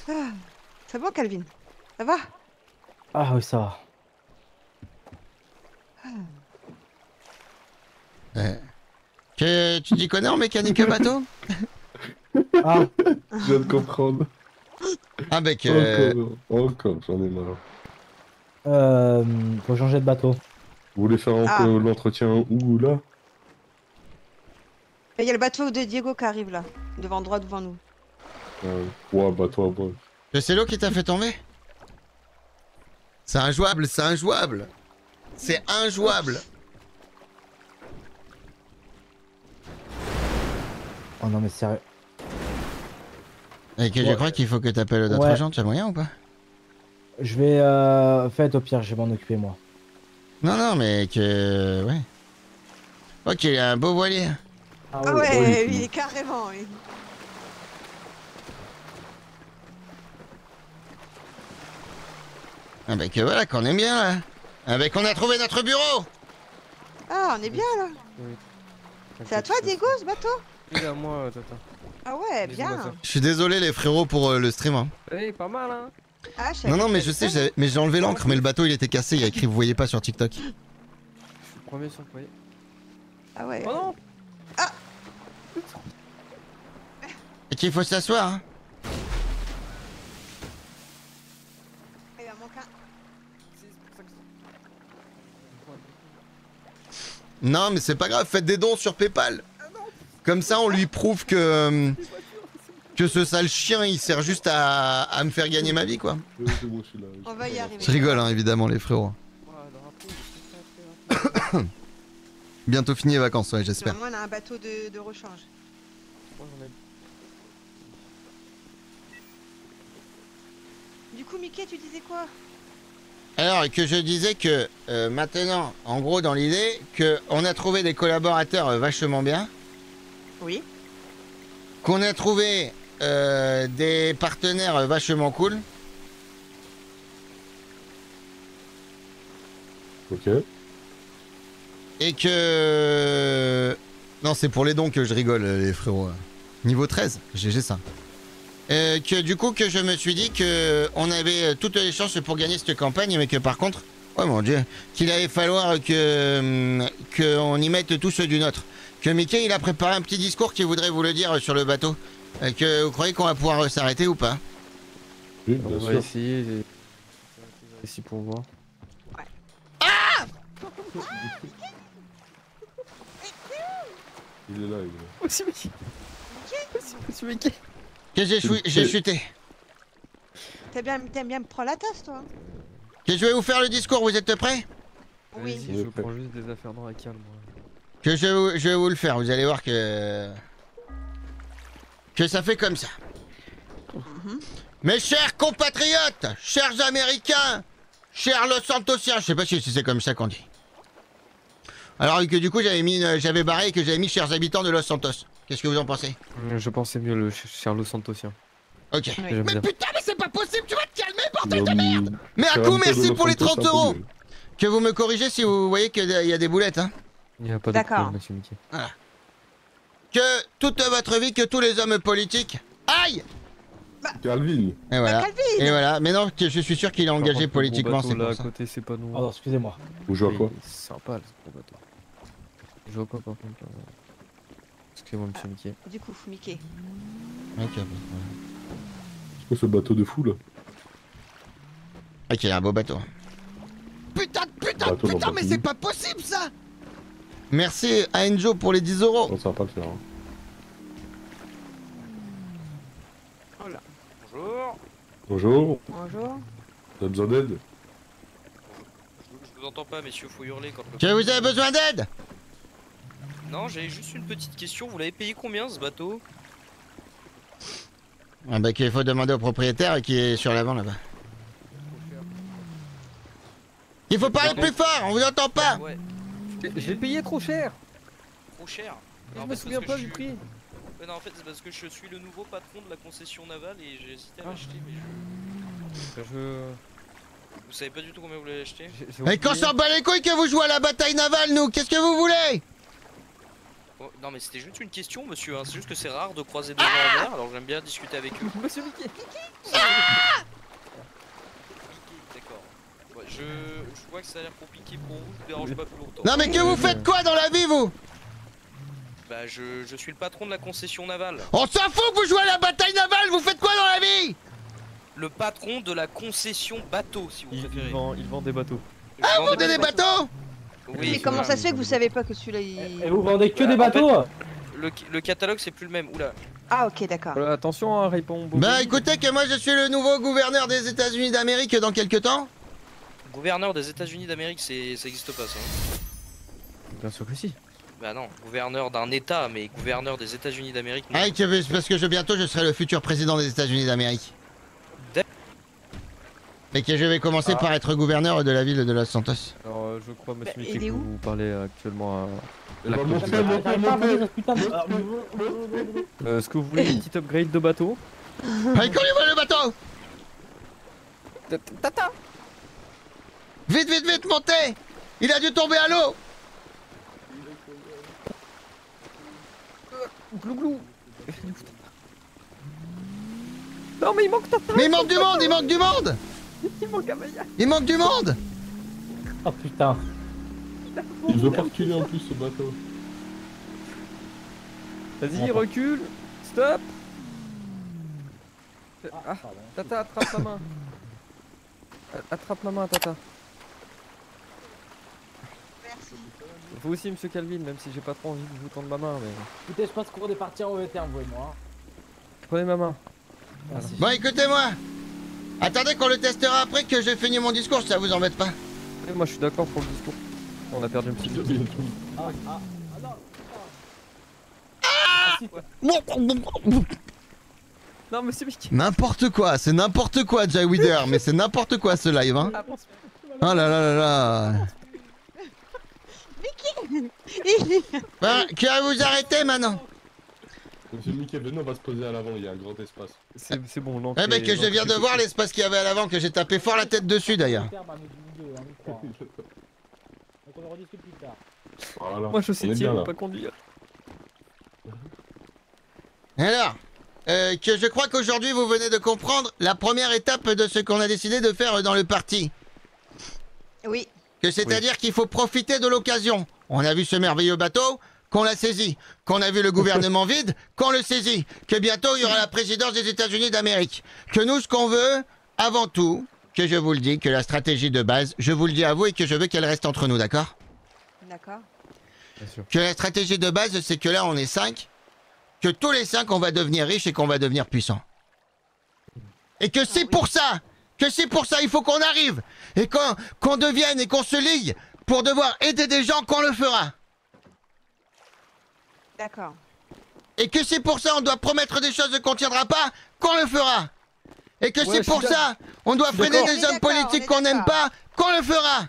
Ah, ça va, Calvin? Ça va? Ah oui, ça va. Que tu t'y connais en mécanique à bateau? Ah, je viens de comprendre. Ah mec, encore, j'en ai marre. Faut changer de bateau. Vous voulez faire l'entretien où, là? Il y a le bateau de Diego qui arrive là, devant nous. Ouais, bateau à bord. C'est l'eau qui t'a fait tomber? C'est injouable, c'est injouable. C'est injouable. Oh non mais sérieux. Et que je crois qu'il faut que t'appelles d'autres agents, tu as moyen ou pas? Je vais... En fait au pire je vais m'en occuper moi. Non non mais que... ouais. Ok, il a un beau voilier. Ah ouais, oui, oui, carrément oui. Ah bah que voilà, qu'on est bien là. Avec on a trouvé notre bureau. Ah on est bien là. Oui. C'est à toi Diego ce bateau? Oui à moi Tata. Ah ouais bien. Je suis désolé les frérots pour le stream hein. Oui pas mal hein. Ah, non non mais je sais mais j'ai enlevé l'ancre mais le bateau il était cassé, il y a écrit vous voyez pas sur TikTok. Je suis le premier sur le voyez. Ah ouais. Oh non. Ah. Et qu'il faut s'asseoir hein. Non mais c'est pas grave, faites des dons sur Paypal. Comme ça on lui prouve que ce sale chien il sert juste à me faire gagner ma vie quoi. On va y arriver. Je rigole hein, évidemment les frérots. Bientôt fini les vacances ouais j'espère. Moi on a un bateau de rechange. Du coup Mickey tu disais quoi? Alors que je disais que maintenant, en gros dans l'idée, qu'on a trouvé des collaborateurs vachement bien. Oui. Qu'on a trouvé des partenaires vachement cool. Ok. Et que... Non c'est pour les dons que je rigole les frérots. Niveau 13, GG ça. Que du coup que je me suis dit que on avait toutes les chances pour gagner cette campagne mais que par contre oh mon dieu qu'il allait falloir que on y mette tous du nôtre, que Mickey il a préparé un petit discours qu'il voudrait vous le dire sur le bateau, que vous croyez qu'on va pouvoir s'arrêter ou pas? Oui, bien on va sûr. Essayer ici pour voir. Ouais. Ah, il est là, il est là. Oh c'est Mickey. C'est Mickey. Que j'ai chuté. T'aimes bien me prendre la tasse, toi. Que je vais vous faire le discours, vous êtes prêts? Oui. Je prends juste des affaires dans la calme. Que je vais vous le faire, vous allez voir que... ça fait comme ça. Mes chers compatriotes, chers américains, chers Los Santosiens, je sais pas si c'est comme ça qu'on dit. Alors que du coup j'avais barré et que j'avais mis chers habitants de Los Santos. Qu'est-ce que vous en pensez? Je pensais mieux le Charles Santosien. Ok. Oui. Mais putain mais c'est pas possible, tu vas te calmer bordel de merde. Mais à coup merci pour les 30 euros. Que vous me corrigez si vous voyez qu'il y a des boulettes. Hein. Il n'y a pas de problème, monsieur Mickey. Voilà. Que toute votre vie, que tous les hommes politiques... Aïe bah... Calvin. Et voilà. Calvin. Et voilà. Mais non, je suis sûr qu'il est engagé politiquement, c'est pour ça. À côté, c'est pas nous. Alors, excusez-moi. Vous jouez à quoi? C'est sympa, le gros bateau. Je vois pas, par contre. Excusez-moi, monsieur Mickey. Du coup, Mickey. Ok. Ouais. C'est quoi ce bateau de fou, là? Ok, un beau bateau. Putain, mais c'est pas possible, ça! Merci à Enjo pour les 10 €. Ça va pas le faire. Hein. Oh là. Bonjour. Bonjour. Bonjour. Vous avez besoin d'aide? Je vous entends pas, messieurs, faut hurler quand le... Que vous avez besoin d'aide? Non, j'avais juste une petite question. Vous l'avez payé combien, ce bateau? Ah bah qu'il faut demander au propriétaire et qui est sur l'avant, là-bas. Il faut parler plus fort, on vous entend pas. Ouais. J'ai payé trop cher. Trop cher. Non, je me souviens pas du prix. Ouais, non, en fait, c'est parce que je suis le nouveau patron de la concession navale et j'ai hésité à l'acheter, mais je... Vous savez pas du tout combien vous l'avez acheté? Mais qu'on s'en bat les couilles que vous jouez à la bataille navale, nous. Qu'est-ce que vous voulez? Oh, non, mais c'était juste une question, monsieur. Hein. C'est juste que c'est rare de croiser des gens en mer, alors j'aime bien discuter avec eux. Monsieur Mickey. Je vois que ça a l'air compliqué pour vous, je vous dérange pas plus longtemps. Non mais que vous faites quoi dans la vie, vous? Bah je suis le patron de la concession navale. On s'en fout que vous jouez à la bataille navale, vous faites quoi dans la vie? Le patron de la concession bateau, si vous préférez. Il vend des bateaux. Ah, vous vendez des bateaux? Oui. Mais comment ça se fait que vous savez pas que celui-là il... Et vous vendez que des bateaux? En fait, le catalogue c'est plus le même, oula. Ah ok, d'accord. Attention, hein, répond... Bah écoutez que moi je suis le nouveau gouverneur des États-Unis d'Amérique dans quelques temps. Gouverneur des États-Unis d'Amérique, ça existe pas, ça. Bien sûr que si. Bah non, gouverneur d'un État, mais gouverneur des États-Unis d'Amérique. Ah, parce que bientôt je serai le futur président des États-Unis d'Amérique. Et que je vais commencer par être gouverneur de la ville de Los Santos. Alors je crois, monsieur Mickey, que vous parlez actuellement à... Est-ce que vous voulez une petite upgrade de bateau? Allez, collez-moi le bateau. Tata. Vite, vite, vite, montez! Il a dû tomber à l'eau! Glouglou! Non, mais il manque Tata! Mais il manque du monde, il manque du monde! Il manque Amaya! Il manque du monde! Oh putain! Il veut pas reculer en plus, ce bateau. Vas-y, recule! Stop! Ah, Tata, attrape la main! Attrape la main, Tata. Merci. Vous aussi, monsieur Calvin, même si j'ai pas trop envie de vous tendre ma main, mais... Écoutez, je pense qu'on va partir en mauvais terme, vous et moi. Prenez ma main. Merci. Bon, écoutez-moi. Attendez qu'on le testera après que j'ai fini mon discours, si ça vous embête pas. Et moi, je suis d'accord pour le discours. On a perdu un petit peu. Non, monsieur Mickey. N'importe quoi, c'est n'importe quoi, Jay Wider, mais c'est n'importe quoi ce live, hein. Oh là là là là. Mickey. Bah, qui va vous arrêter maintenant? Monsieur Mickey, venez, on va se poser à l'avant, il y a un grand espace. C'est bon, l'entrée. Eh ben, que je viens de voir l'espace qu'il y avait à l'avant, que j'ai tapé fort la tête dessus d'ailleurs. Voilà. Moi, je sais tirer, pas conduire. Alors que je crois qu'aujourd'hui vous venez de comprendre la première étape de ce qu'on a décidé de faire dans le parti. Oui. Que c'est-à-dire qu'il faut profiter de l'occasion. On a vu ce merveilleux bateau, qu'on l'a saisi. Qu'on a vu le gouvernement vide, qu'on le saisit. Que bientôt il y aura la présidence des États-Unis d'Amérique. Que nous, ce qu'on veut, avant tout, que je vous le dis, que la stratégie de base, je vous le dis à vous et que je veux qu'elle reste entre nous, d'accord? D'accord. Que la stratégie de base, c'est que là on est 5. Que tous les 5 on va devenir riches et qu'on va devenir puissants. Et que c'est pour ça, il faut qu'on arrive et qu'on devienne et qu'on se ligue pour devoir aider des gens qu'on le fera. D'accord. Et que c'est pour ça on doit promettre des choses qu'on ne tiendra pas, qu'on le fera. Et que c'est pour ça on doit freiner des hommes politiques qu'on n'aime pas, qu'on le fera.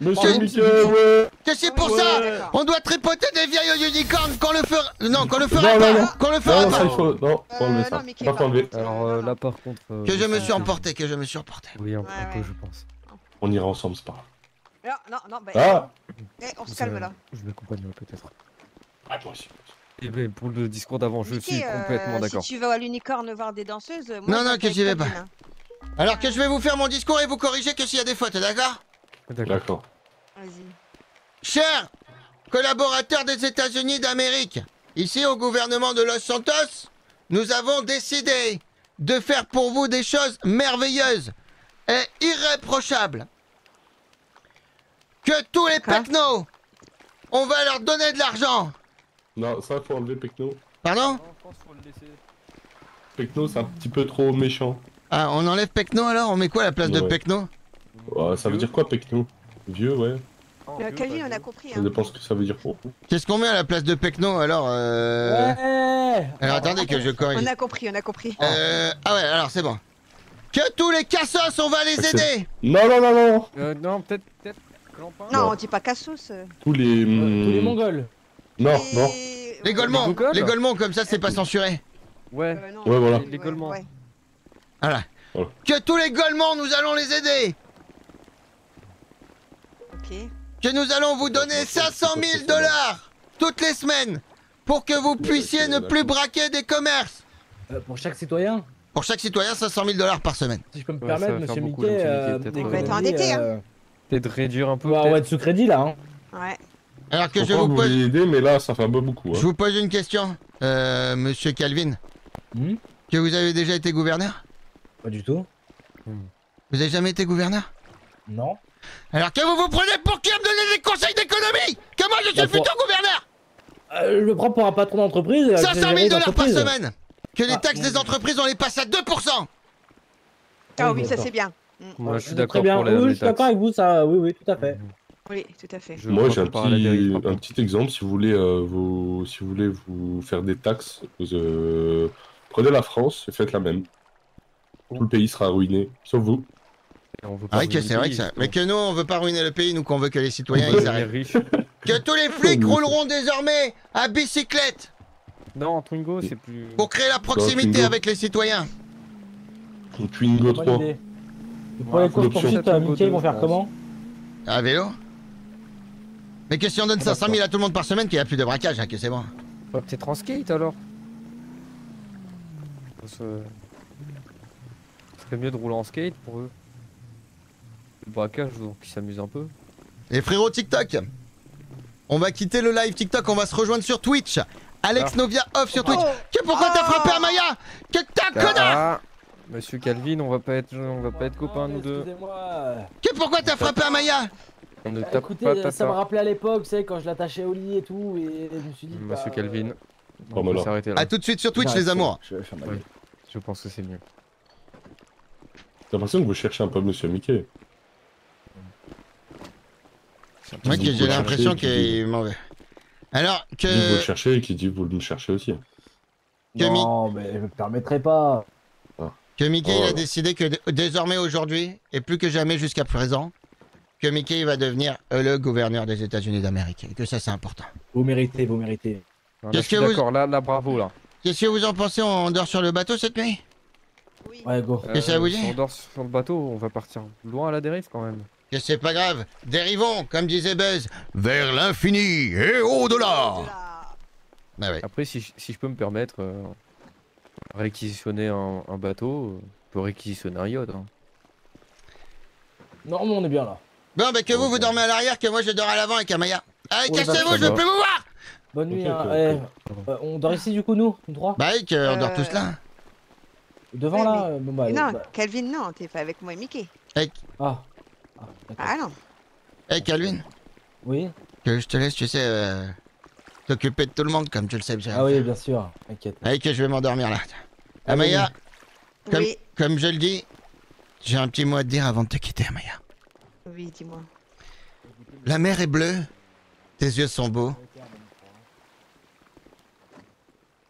Monsieur Mickey, ouais. Que c'est pour ça, on doit tripoter des vieilles unicornes qu'on le fera. Non, qu'on le fera pas. Qu'on le fera pas. Non, alors là par contre. Que je me suis emporté, Oui, un peu, je pense. On ira ensemble, c'est pas grave. Non, non, non, bah... Ah on se calme là. Je l'accompagne peut-être. Attention. Et bien, pour le discours d'avant, je suis complètement d'accord. Si tu vas à l'unicorne voir des danseuses... Moi, non, non, que j'y vais pas. Alors que je vais vous faire mon discours et vous corriger que s'il y a des fautes, d'accord? D'accord. Vas-y. Chers collaborateurs des États-Unis d'Amérique, ici au gouvernement de Los Santos, nous avons décidé de faire pour vous des choses merveilleuses et irréprochables. Que tous les pecnos, on va leur donner de l'argent. Non, ça faut enlever pecnos. Pardon? Pecnos c'est un petit peu trop méchant. Ah, on enlève pecnos alors? On met quoi à la place de pecnos? Ça veut dire quoi pecnos? Vieux, ouais. Calvin, on a compris. Je pense que ça veut dire pour vous. Qu'est-ce qu'on met à la place de pecno alors? Alors attendez que je corrige. On a compris, on a compris. Ah ouais, alors c'est bon. Que tous les cassos, on va les aider. Non, non, non, non. Non, peut-être, peut-être. Non, on dit pas cassos. Tous les mongols. Non, non. Les golemons. Les golemons, comme ça, c'est pas censuré. Ouais. Ouais, voilà. Les golemons. Voilà. Que tous les golemons, nous allons les aider. Ok. Que nous allons vous donner 500 000 $ toutes les semaines pour que vous puissiez ne plus braquer des commerces. Pour chaque citoyen? Pour chaque citoyen, 500 000 $ par semaine. Si je peux me permettre, monsieur Mickey, on va être endetté, hein. Peut-être réduire un peu. On va être sous crédit là, hein. Ouais. Alors que je vous pose. Vous aider, mais là, ça fait un peu beaucoup. Hein. Je vous pose une question, monsieur Calvin. Que vous avez déjà été gouverneur? Pas du tout. Vous avez jamais été gouverneur? Non. Alors que vous vous prenez pour qui à me donner des conseils d'économie? Que moi je suis futur gouverneur. Je le prends pour un patron d'entreprise. 500 000 $ par semaine. Que les taxes des entreprises on les passe à 2%. Ah oui, ça c'est bien. Moi je suis d'accord pour les taxes. Je suis d'accord avec vous, ça, oui, oui, tout à fait. Oui, tout à fait. Moi j'ai un petit exemple, si vous voulez vous faire des taxes, prenez la France et faites la même. Tout le pays sera ruiné, sauf vous. Ah que c'est vrai que ça. Mais que nous on veut pas ruiner le pays, nous qu'on veut que les citoyens ils arrivent. Que tous les flics rouleront désormais à bicyclette. Non, Twingo c'est plus... Pour créer la proximité avec les citoyens. Twingo 3. Pour les courses poursuites, Mickey, ils vont faire comment? À vélo? Mais que si on donne 500 000 à tout le monde par semaine, qu'il n'y a plus de braquage, hein, que c'est bon. Bah peut-être en skate alors. Ce serait mieux de rouler en skate pour eux. Le braquage, donc ils s'amusent un peu. Et frérot TikTok, on va quitter le live TikTok, on va se rejoindre sur Twitch. Alex Novia off sur Twitch. Que pourquoi t'as frappé Amaya? Que t'as un connard! Monsieur Calvin, on va pas être copains nous deux. Que pourquoi t'as frappé Amaya? On ne tape pas ta. Ça me rappelait à l'époque, c'est quand je l'attachais au lit et tout, et je me suis dit. Monsieur Calvin, on va s'arrêter là. A tout de suite sur Twitch les amours. Je pense que c'est mieux. J'ai l'impression que vous cherchez un peu Monsieur Mickey. Moi j'ai l'impression qu'il m'en veut. Alors que... Vous le cherchez et qui dit vous le cherchez aussi. Non mais je me permettrai pas. Que Mickey a décidé que désormais aujourd'hui, et plus que jamais jusqu'à présent, que Mickey va devenir le gouverneur des États-Unis d'Amérique. Et que ça c'est important. Vous méritez, vous méritez. Qu'est-ce que vous... D'accord, là bravo là. Qu'est-ce que vous en pensez? On dort sur le bateau cette nuit? Oui. Ouais go. Qu'est-ce que ça vous dit? Si on dort sur le bateau, on va partir loin à la dérive quand même. Que c'est pas grave, dérivons, comme disait Buzz, vers l'infini et au-delà. Ah ouais. Après, si je peux me permettre, réquisitionner un bateau, on peut réquisitionner un yacht. Hein. Non, mais on est bien là. Bon, bah que vous dormez à l'arrière, que moi je dors à l'avant avec Amaya. Allez, cassez-vous, je veux plus vous voir. Bonne nuit, hein. On dort ici du coup, nous, droit. Bah oui, on dort tous là. Devant là bon, bah, non, Calvin, non, t'es pas avec moi et Mickey. Ah non. Eh hey, Calvin. Oui. Que je te laisse, tu sais, t'occuper de tout le monde comme tu le sais bien. Ah oui, bien sûr, t'inquiète. Allez que je vais m'endormir là. Amaya, comme je le dis, j'ai un petit mot à te dire avant de te quitter, Amaya. Oui, dis-moi. La mer est bleue, tes yeux sont beaux.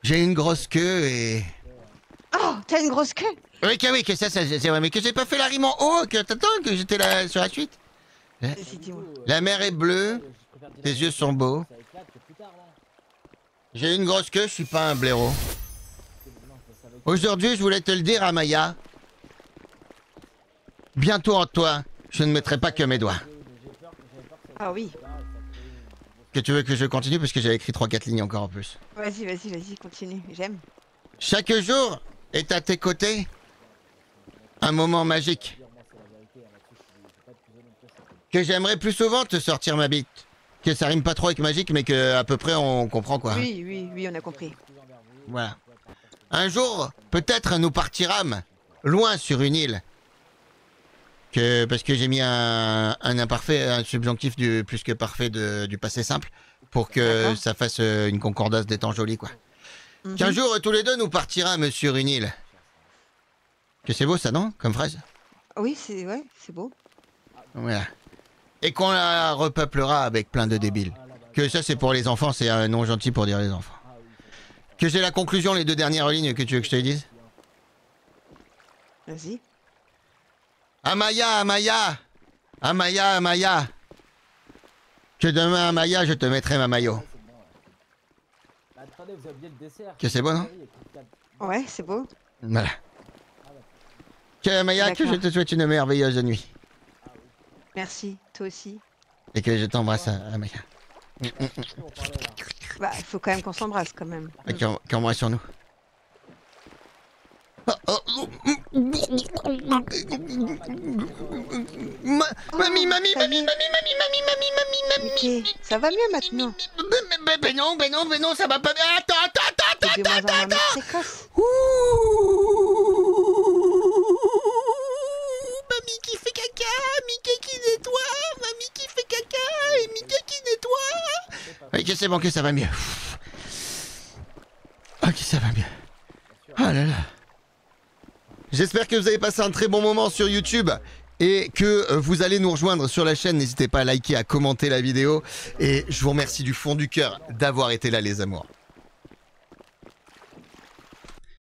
J'ai une grosse queue et... Oh, t'as une grosse queue? Oui, que ça c'est vrai, mais que j'ai pas fait la rime en haut, que t'attends, que j'étais là sur la suite. La mer est bleue, tes yeux sont beaux. J'ai une grosse queue, je suis pas un blaireau. Aujourd'hui, je voulais te le dire, Amaya. Bientôt en toi, je ne mettrai pas que mes doigts. Ah oui. Que tu veux que je continue parce que j'avais écrit 3-4 lignes encore en plus. Vas-y, vas-y, vas-y, continue, j'aime. Chaque jour est à tes côtés un moment magique. Que j'aimerais plus souvent te sortir ma bite. Que ça rime pas trop avec magique mais que à peu près on comprend quoi. Oui, oui, oui, on a compris. Voilà. Un jour, peut-être nous partirâmes loin sur une île. Que, parce que j'ai mis un imparfait, un subjonctif du plus que parfait du passé simple pour que ça fasse une concordance des temps jolis quoi. Mm-hmm. Qu'un jour tous les deux nous partirâmes sur une île. Que c'est beau ça non comme phrase? Oui c'est ouais, c'est beau. Voilà. Et qu'on la repeuplera avec plein de débiles. Que ça c'est pour les enfants, c'est un nom gentil pour dire les enfants. Que j'ai la conclusion, les deux dernières lignes que tu veux que je te dise? Vas-y. Amaya, Amaya, Amaya, Amaya. Que demain, Amaya, je te mettrai ma maillot. Que c'est beau, non? Ouais, c'est beau. Voilà. Que Amaya, que je te souhaite une merveilleuse nuit. Merci, toi aussi. Et que je t'embrasse, Amaya. Bah, faut quand même qu'on s'embrasse, quand même. Qu'on reste sur nous. Mamie, ça va mieux maintenant. Ben non, ça va pas bien. Attends. Mamie qui fait caca, Mickey qui nettoie, Mamie qui fait caca et Mickey qui nettoie. Ok, c'est bon, que ça va mieux. Ok, ça va mieux. Oh là là. J'espère que vous avez passé un très bon moment sur YouTube et que vous allez nous rejoindre sur la chaîne. N'hésitez pas à liker, à commenter la vidéo. Et je vous remercie du fond du cœur d'avoir été là, les amours.